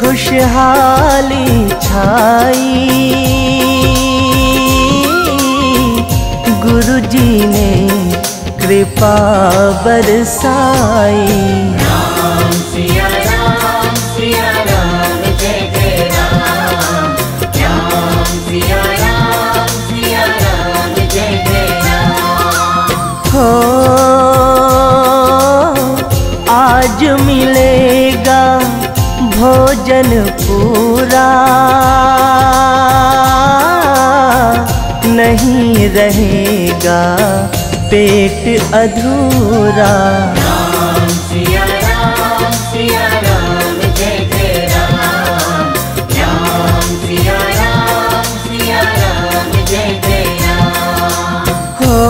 खुशहाली छाई, गुरुजी ने कृपा बरसाई। राम सिया राम सिया राम जय जय राम, राम सिया राम सिया राम जय जय राम। हो आज मिलेगा भोजन पूरा, नहीं रहेगा पेट अधूरा। राम सिया राम सिया राम जय जय राम, राम सिया राम सिया राम जय जय राम। हो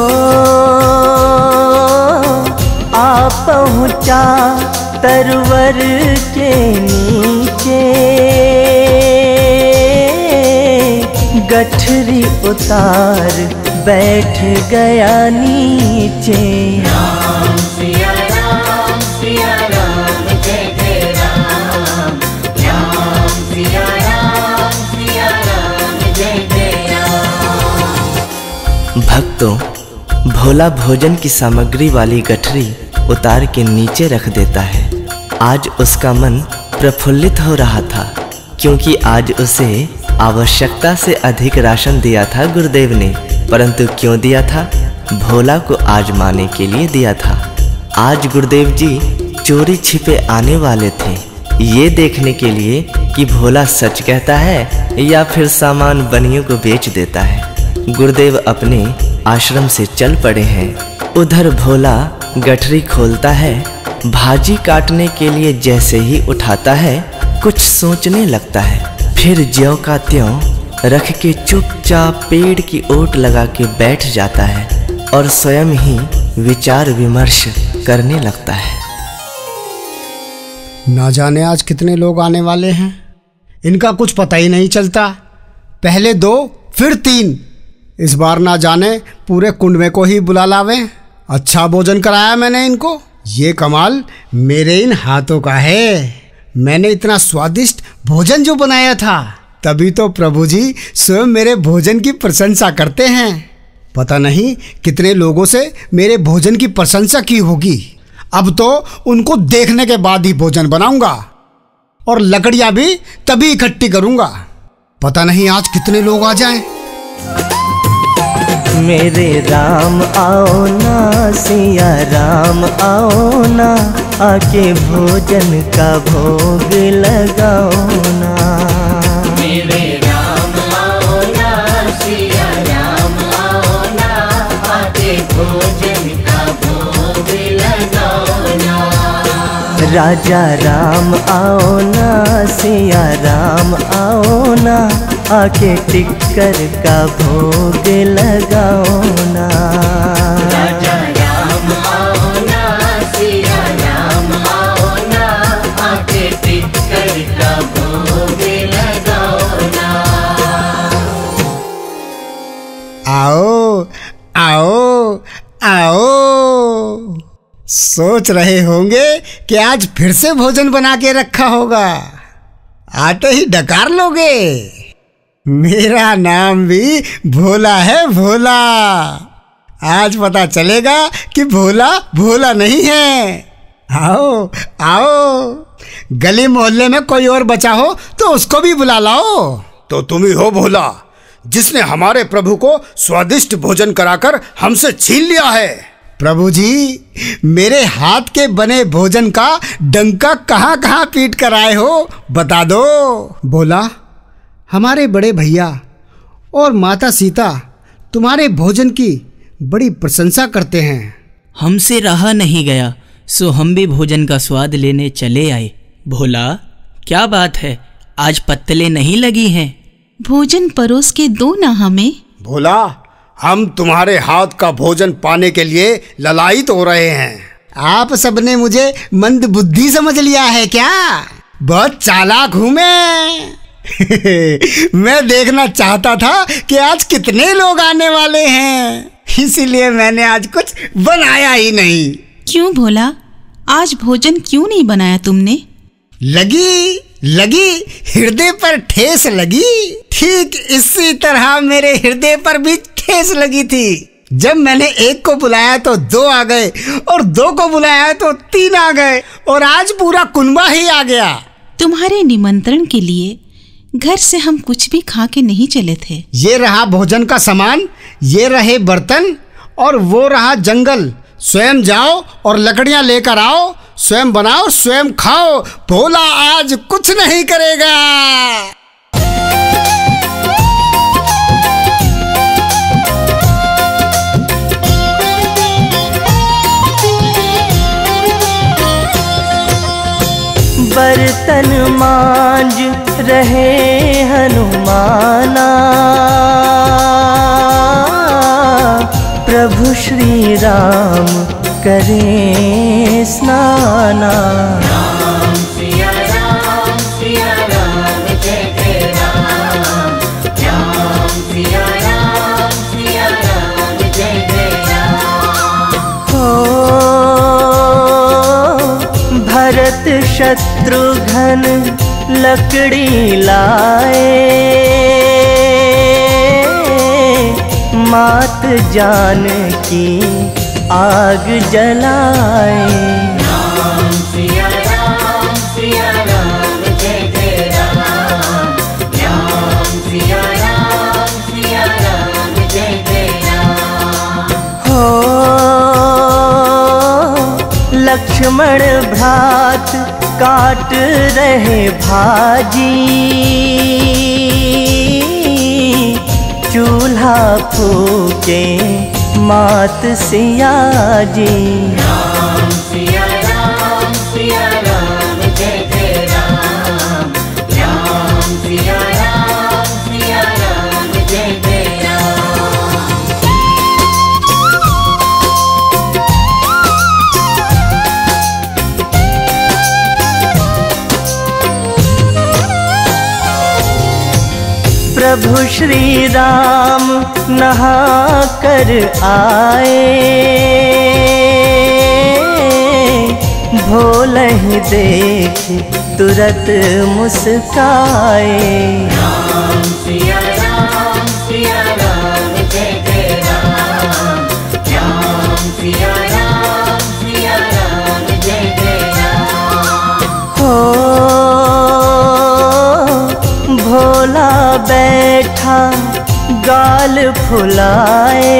आ पहुँचा तरवर के नीचे, गठरी उतार बैठ गया नीचे। राम सिया राम सिया राम जय जय राम, राम सिया राम सिया राम जय जय राम। भक्तों भोला भोजन की सामग्री वाली गठरी उतार के नीचे रख देता है। आज उसका मन प्रफुल्लित हो रहा था क्योंकि आज उसे आवश्यकता से अधिक राशन दिया था गुरुदेव ने, परंतु क्यों दिया था? भोला को आजमाने के लिए दिया था। आज गुरुदेव जी चोरी छिपे आने वाले थे, ये देखने के लिए कि भोला सच कहता है या फिर सामान बनियों को बेच देता है। गुरुदेव अपने आश्रम से चल पड़े हैं। उधर भोला गठरी खोलता है भाजी काटने के लिए जैसे ही उठाता है कुछ सोचने लगता है, फिर ज्यों का त्यों रख के चुपचाप पेड़ की ओट लगा के बैठ जाता है और स्वयं ही विचार विमर्श करने लगता है। ना जाने आज कितने लोग आने वाले हैं, इनका कुछ पता ही नहीं चलता। पहले दो फिर तीन, इस बार ना जाने पूरे कुंडमे को ही बुला लावे। अच्छा भोजन कराया मैंने इनको, ये कमाल मेरे इन हाथों का है। मैंने इतना स्वादिष्ट भोजन जो बनाया था, तभी तो प्रभु जी स्वयं मेरे भोजन की प्रशंसा करते हैं। पता नहीं कितने लोगों से मेरे भोजन की प्रशंसा की होगी। अब तो उनको देखने के बाद ही भोजन बनाऊंगा और लकड़ियां भी तभी इकट्ठी करूंगा। पता नहीं आज कितने लोग आ जाएं। मेरे राम आओ ना, सिया राम आओ ना, आके भोजन का भोग लगाओ ना। मेरे राम आओ ना, सिया राम आओ ना, आके भोजन का भोग लगाओ ना। राजा राम आओ ना, सिया राम आओ ना, आके टिक्कर का भोग लगाओ ना। राजा राम आओ ना, सिया राम आओ ना, आके टिक्कर का भोग लगाओ ना। आओ आओ आओ, सोच रहे होंगे कि आज फिर से भोजन बना के रखा होगा, आते ही डकार लोगे। मेरा नाम भी भोला है, भोला। आज पता चलेगा कि भोला भोला नहीं है। आओ आओ, गली मोहल्ले में कोई और बचा हो तो उसको भी बुला लाओ। तो तुम ही हो भोला, जिसने हमारे प्रभु को स्वादिष्ट भोजन कराकर हमसे छीन लिया है। प्रभु जी, मेरे हाथ के बने भोजन का डंका कहाँ कहाँ पीट कर आए हो, बता दो। बोला, हमारे बड़े भैया और माता सीता तुम्हारे भोजन की बड़ी प्रशंसा करते हैं। हमसे रहा नहीं गया, सो हम भी भोजन का स्वाद लेने चले आए। भोला, क्या बात है, आज पत्तलें नहीं लगी हैं। भोजन परोस के दो ना हमें। भोला, हम तुम्हारे हाथ का भोजन पाने के लिए ललायित हो रहे हैं। आप सबने मुझे मंद बुद्धि समझ लिया है क्या? बहुत चालाक हूँ मैं। मैं देखना चाहता था कि आज कितने लोग आने वाले हैं, इसीलिए मैंने आज कुछ बनाया ही नहीं। क्यों भोला, आज भोजन क्यों नहीं बनाया तुमने? लगी लगी, हृदय पर ठेस लगी। ठीक इसी तरह मेरे हृदय पर भी ठेस लगी थी। जब मैंने एक को बुलाया तो दो आ गए, और दो को बुलाया तो तीन आ गए, और आज पूरा कुनबा ही आ गया। तुम्हारे निमंत्रण के लिए घर से हम कुछ भी खा के नहीं चले थे। ये रहा भोजन का सामान, ये रहे बर्तन, और वो रहा जंगल। स्वयं जाओ और लकड़ियां लेकर आओ, स्वयं बनाओ, स्वयं खाओ। भोला आज कुछ नहीं करेगा। बर्तन मांज रहे हनुमाना, प्रभु श्री राम करें स्नाना। राम सिया राम, सिया राम जय राम, राम सिया राम, सिया राम जय राम। हो भरत शत्रुघ्न लकड़ी लाए, मात जानकी आग जलाए। लक्ष्मण भ्रात काट रहे भाजी, चूल्हा फूके मात सिया जी। राम सिया राम। प्रभु श्री राम नहा कर आए, भोलहि देख तुरत मुस्काए। राम सिया राम सिया राम जय जय राम, राम सिया राम सिया राम जय जय राम। हो भोला बैठा गाल फुलाए,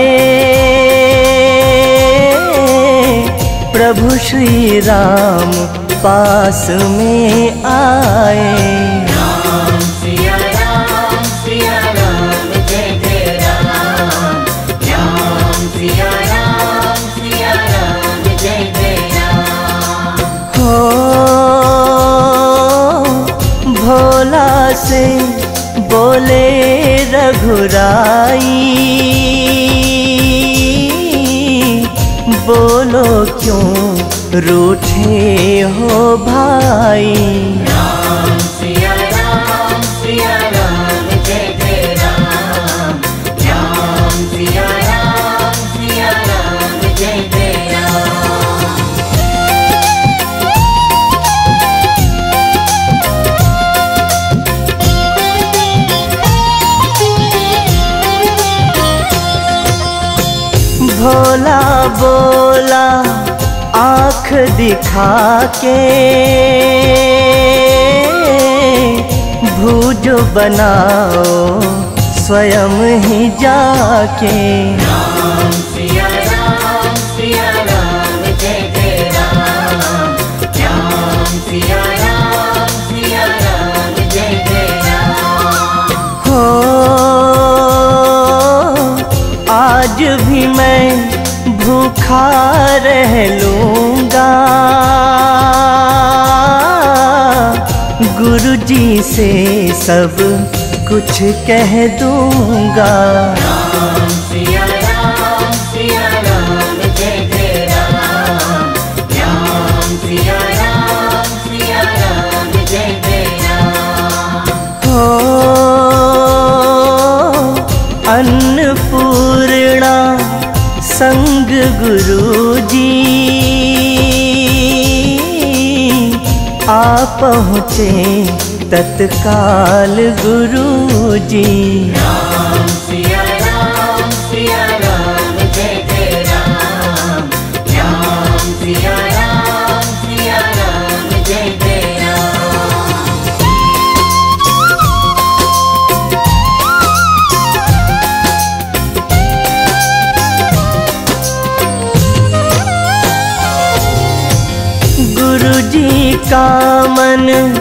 प्रभु श्री राम पास में आए। भोला से बोले रघुराई, बोलो क्यों रूठे हो भाई। राम सिया राम सिया राम जय जय राम, राम सिया राम सिया राम जय जय राम। भोला बोला आँख दिखा के, भूज बनाओ स्वयं ही जाके। राम सिया राम सिया राम जय जय राम, राम सिया राम सिया राम जय जय राम। हो आज भी मैं भूखा रह लूँगा, गुरुजी से सब कुछ कह दूँगा। राम सिया राम सिया राम जय जय राम, राम सिया राम सिया राम जय जय राम। हो अन्नपूर्णा संग गुरुजी, आ पहुँचे तत्काल गुरुजी। राम सिया राम सिया राम जय जय राम, राम सिया राम सिया राम जय जय राम। गुरुजी का मन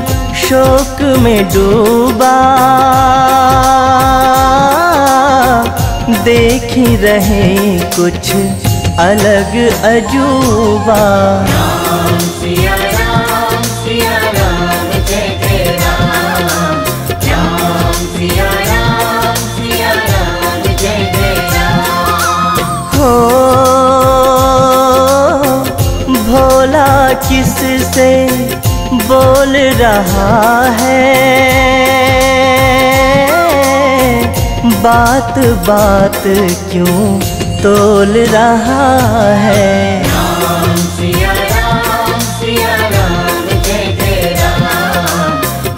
शोक में डूबा, देख रहे कुछ अलग अजूबा। राम सिया राम सिया राम जय जय राम, राम सिया राम सिया राम जय जय राम। हो भोला किस से बोल रहा है, बात बात क्यों तोल रहा है। राम सिया राम सिया राम जय जय राम,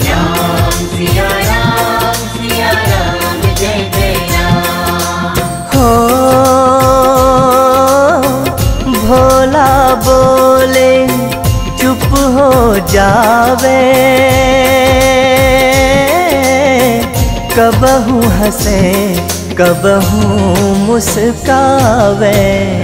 राम सिया राम सिया राम जय जय राम। हो भोला बोले चुप हो जावे, कबहू हंसे कबहू मुस्कावे।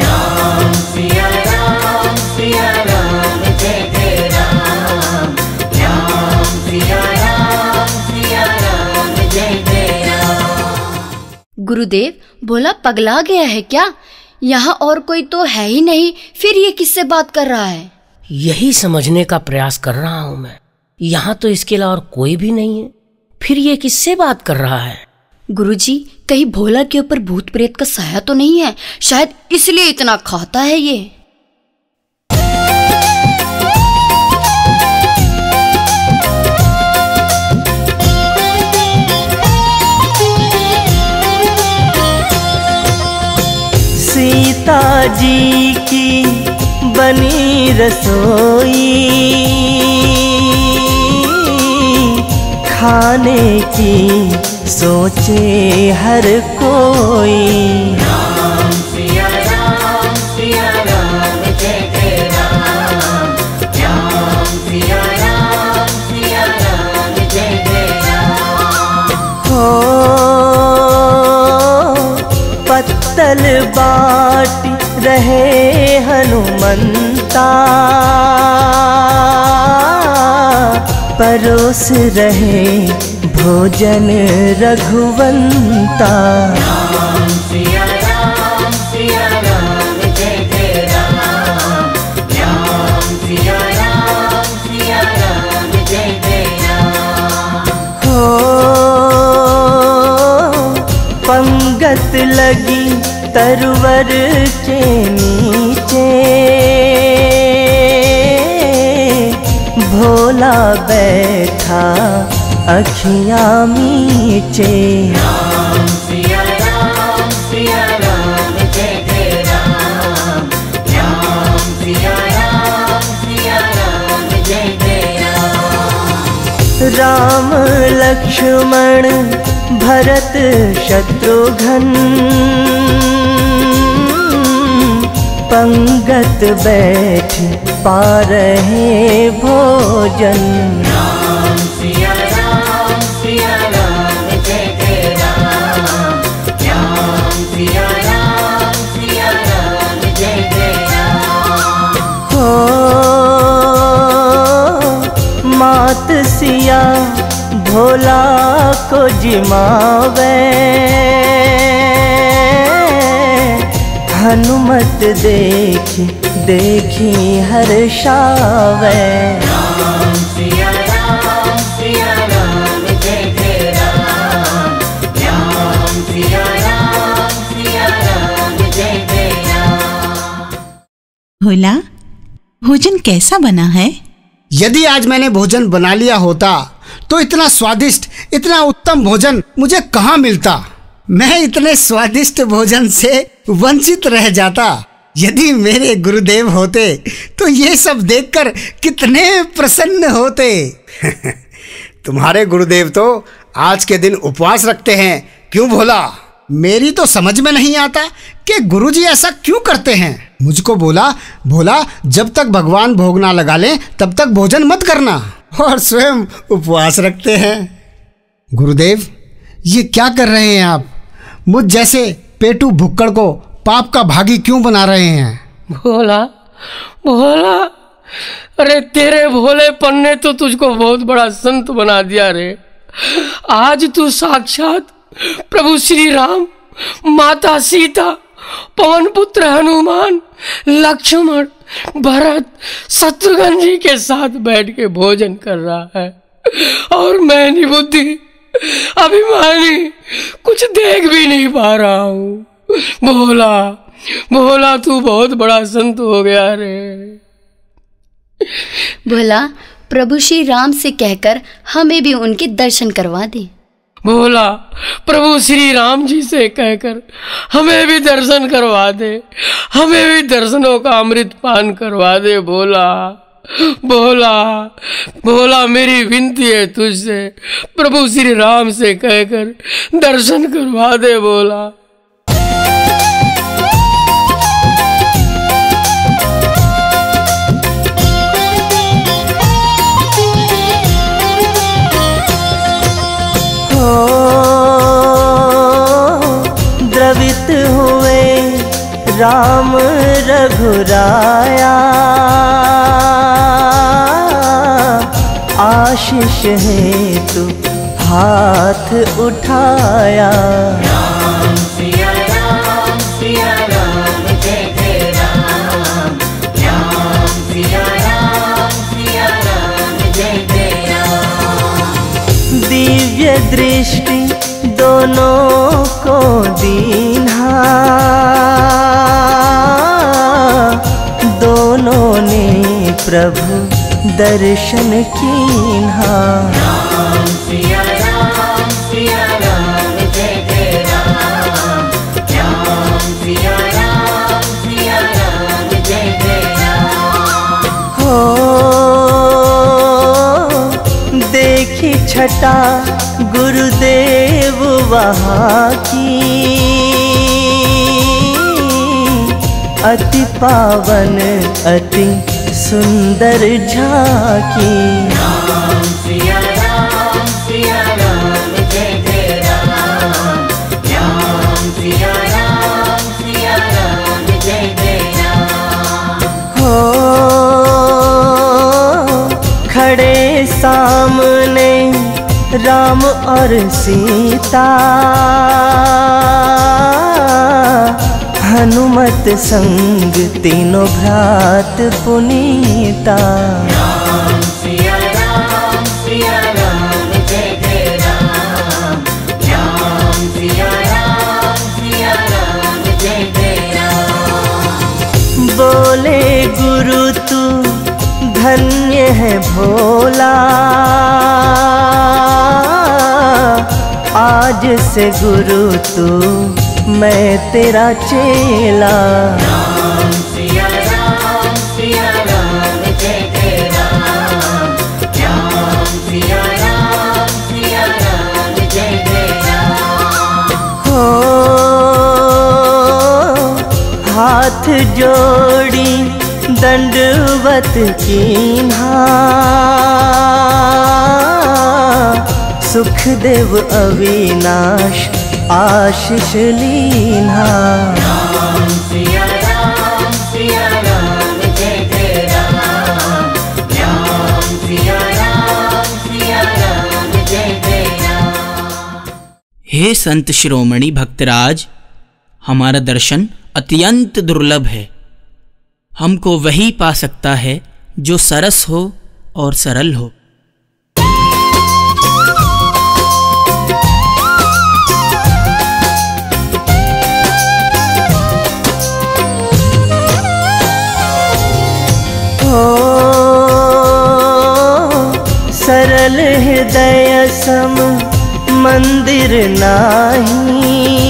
राम सिया राम सिया राम जय जय राम, राम सिया राम सिया राम जय जय राम। गुरुदेव भोला पगला गया है क्या? यहाँ और कोई तो है ही नहीं, फिर ये किससे बात कर रहा है? यही समझने का प्रयास कर रहा हूँ मैं। यहाँ तो इसके अलावा और कोई भी नहीं है, फिर ये किससे बात कर रहा है? गुरुजी कहीं भोला के ऊपर भूत प्रेत का साया तो नहीं है, शायद इसलिए इतना खाता है ये। पिताजी की बनी रसोई, खाने की सोचे हर कोई। पत्तल बाट रहे हनुमंता, परोस रहे भोजन रघुवंता। राम सिया राम सिया राम जय जय राम, राम सिया राम सिया राम जय जय राम। हो पंगत लगी तरवर के नीचे, भोला बैठा अखियाँ मीचे। राम सिया राम सिया राम जय जय राम, राम सिया राम सिया राम जय जय राम। राम लक्ष्मण भरत शत्रुघ्न, पंगत बैठ पा रहे भोजन। राम सिया राम सिया राम जय जय राम, राम सिया राम सिया राम जय जय राम। हो मात सिया भोला को जिमावे, हनुमत देखी देखी हर्षावे। राम सिया राम सिया राम जय जय राम, राम सिया राम सिया राम जय जय राम। भोला, भोजन कैसा बना है? यदि आज मैंने भोजन बना लिया होता तो इतना स्वादिष्ट, इतना उत्तम भोजन मुझे कहाँ मिलता। मैं इतने स्वादिष्ट भोजन से वंचित रह जाता। यदि मेरे गुरुदेव होते तो ये सब देखकर कितने प्रसन्न होते। तुम्हारे गुरुदेव तो आज के दिन उपवास रखते हैं, क्यों भोला? मेरी तो समझ में नहीं आता कि गुरुजी ऐसा क्यों करते हैं। मुझको बोला, भोला जब तक भगवान भोग ना लगा लें तब तक भोजन मत करना, और स्वयं उपवास रखते हैं। गुरुदेव, ये क्या कर रहे हैं आप? मुझ जैसे पेटू भुक्कड़ को पाप का भागी क्यों बना रहे हैं? भोला भोला, अरे तेरे भोलेपन ने तो तुझको बहुत बड़ा संत बना दिया रे। आज तू साक्षात प्रभु श्री राम, माता सीता, पवन पुत्र हनुमान, लक्ष्मण, भरत, शत्रुघ्न जी के साथ बैठ के भोजन कर रहा है, और मैं निबुद्धि अभिमानी कुछ देख भी नहीं पा रहा हूँ। भोला भोला, तू बहुत बड़ा संत हो गया रे। भोला, प्रभु श्री राम से कहकर हमें भी उनके दर्शन करवा दे। भोला, प्रभु श्री राम जी से कहकर हमें भी दर्शन करवा दे, हमें भी दर्शनों का अमृत पान करवा दे। भोला भोला भोला, मेरी विनती है तुझसे, प्रभु श्री राम से कहकर दर्शन करवा दे। भोला, हो द्रवित हुए राम रघुराया, आशीष है तू हाथ उठाया। राम सिया राम सिया राम जय जय राम, राम सिया राम सिया राम जय जय राम। दिव्य दृष्टि दोनों को दीन्हा, दोनों ने प्रभु दर्शन कीन्हा। राम सिया राम सिया राम जय जय राम, राम सिया राम देखी छटा गुरुदेव वहाँ की, अति पावन अति सुंदर झांकी। खड़े सामने राम और सीता, हनुमत संग तीनों भ्रात पुनीता। बोले गुरु तू धन्य है भोला, आज से गुरु तू मैं तेरा चेला। हो हाथ जोड़ी दंडवत कीन्हा, सुखदेव अविनाश आशीष लीन्हा। राम सिया राम सिया राम जय जय राम, राम सिया राम सिया राम जय जय राम। हे संत शिरोमणि भक्तराज, हमारा दर्शन अत्यंत दुर्लभ है, हमको वही पा सकता है जो सरस हो और सरल हो। ओ सरल हृदय सम मंदिर नाही,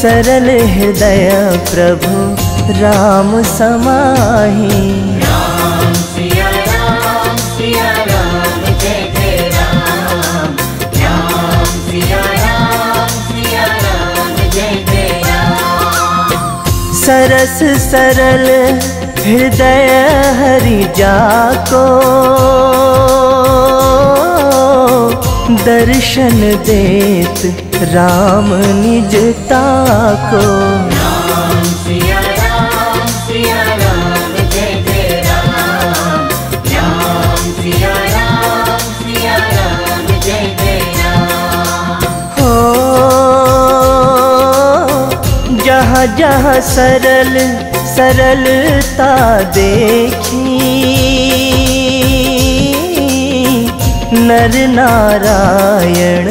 सरल हृदय प्रभु राम समाहि। राम सिया राम सिया राम जय जय राम, राम सिया राम सिया राम जय जय राम। सरस सरल हृदय हरि जाको, दर्शन देत राम निजता को। राम सिया राम सिया राम जय जय राम, राम सिया राम सिया राम जय जय राम। हो जहाँ जहाँ सरल सरलता देखी, नर नारायण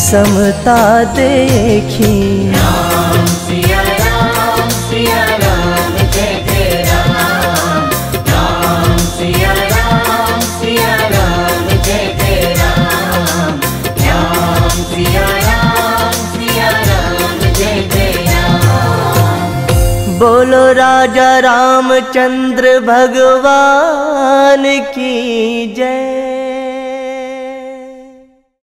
समता देखी। राम सिया राम सिया राम जय जय राम, राम सिया राम सिया राम जय जय राम, राम सिया राम सिया राम जय जय राम। बोलो राजा रामचंद्र भगवान की जय।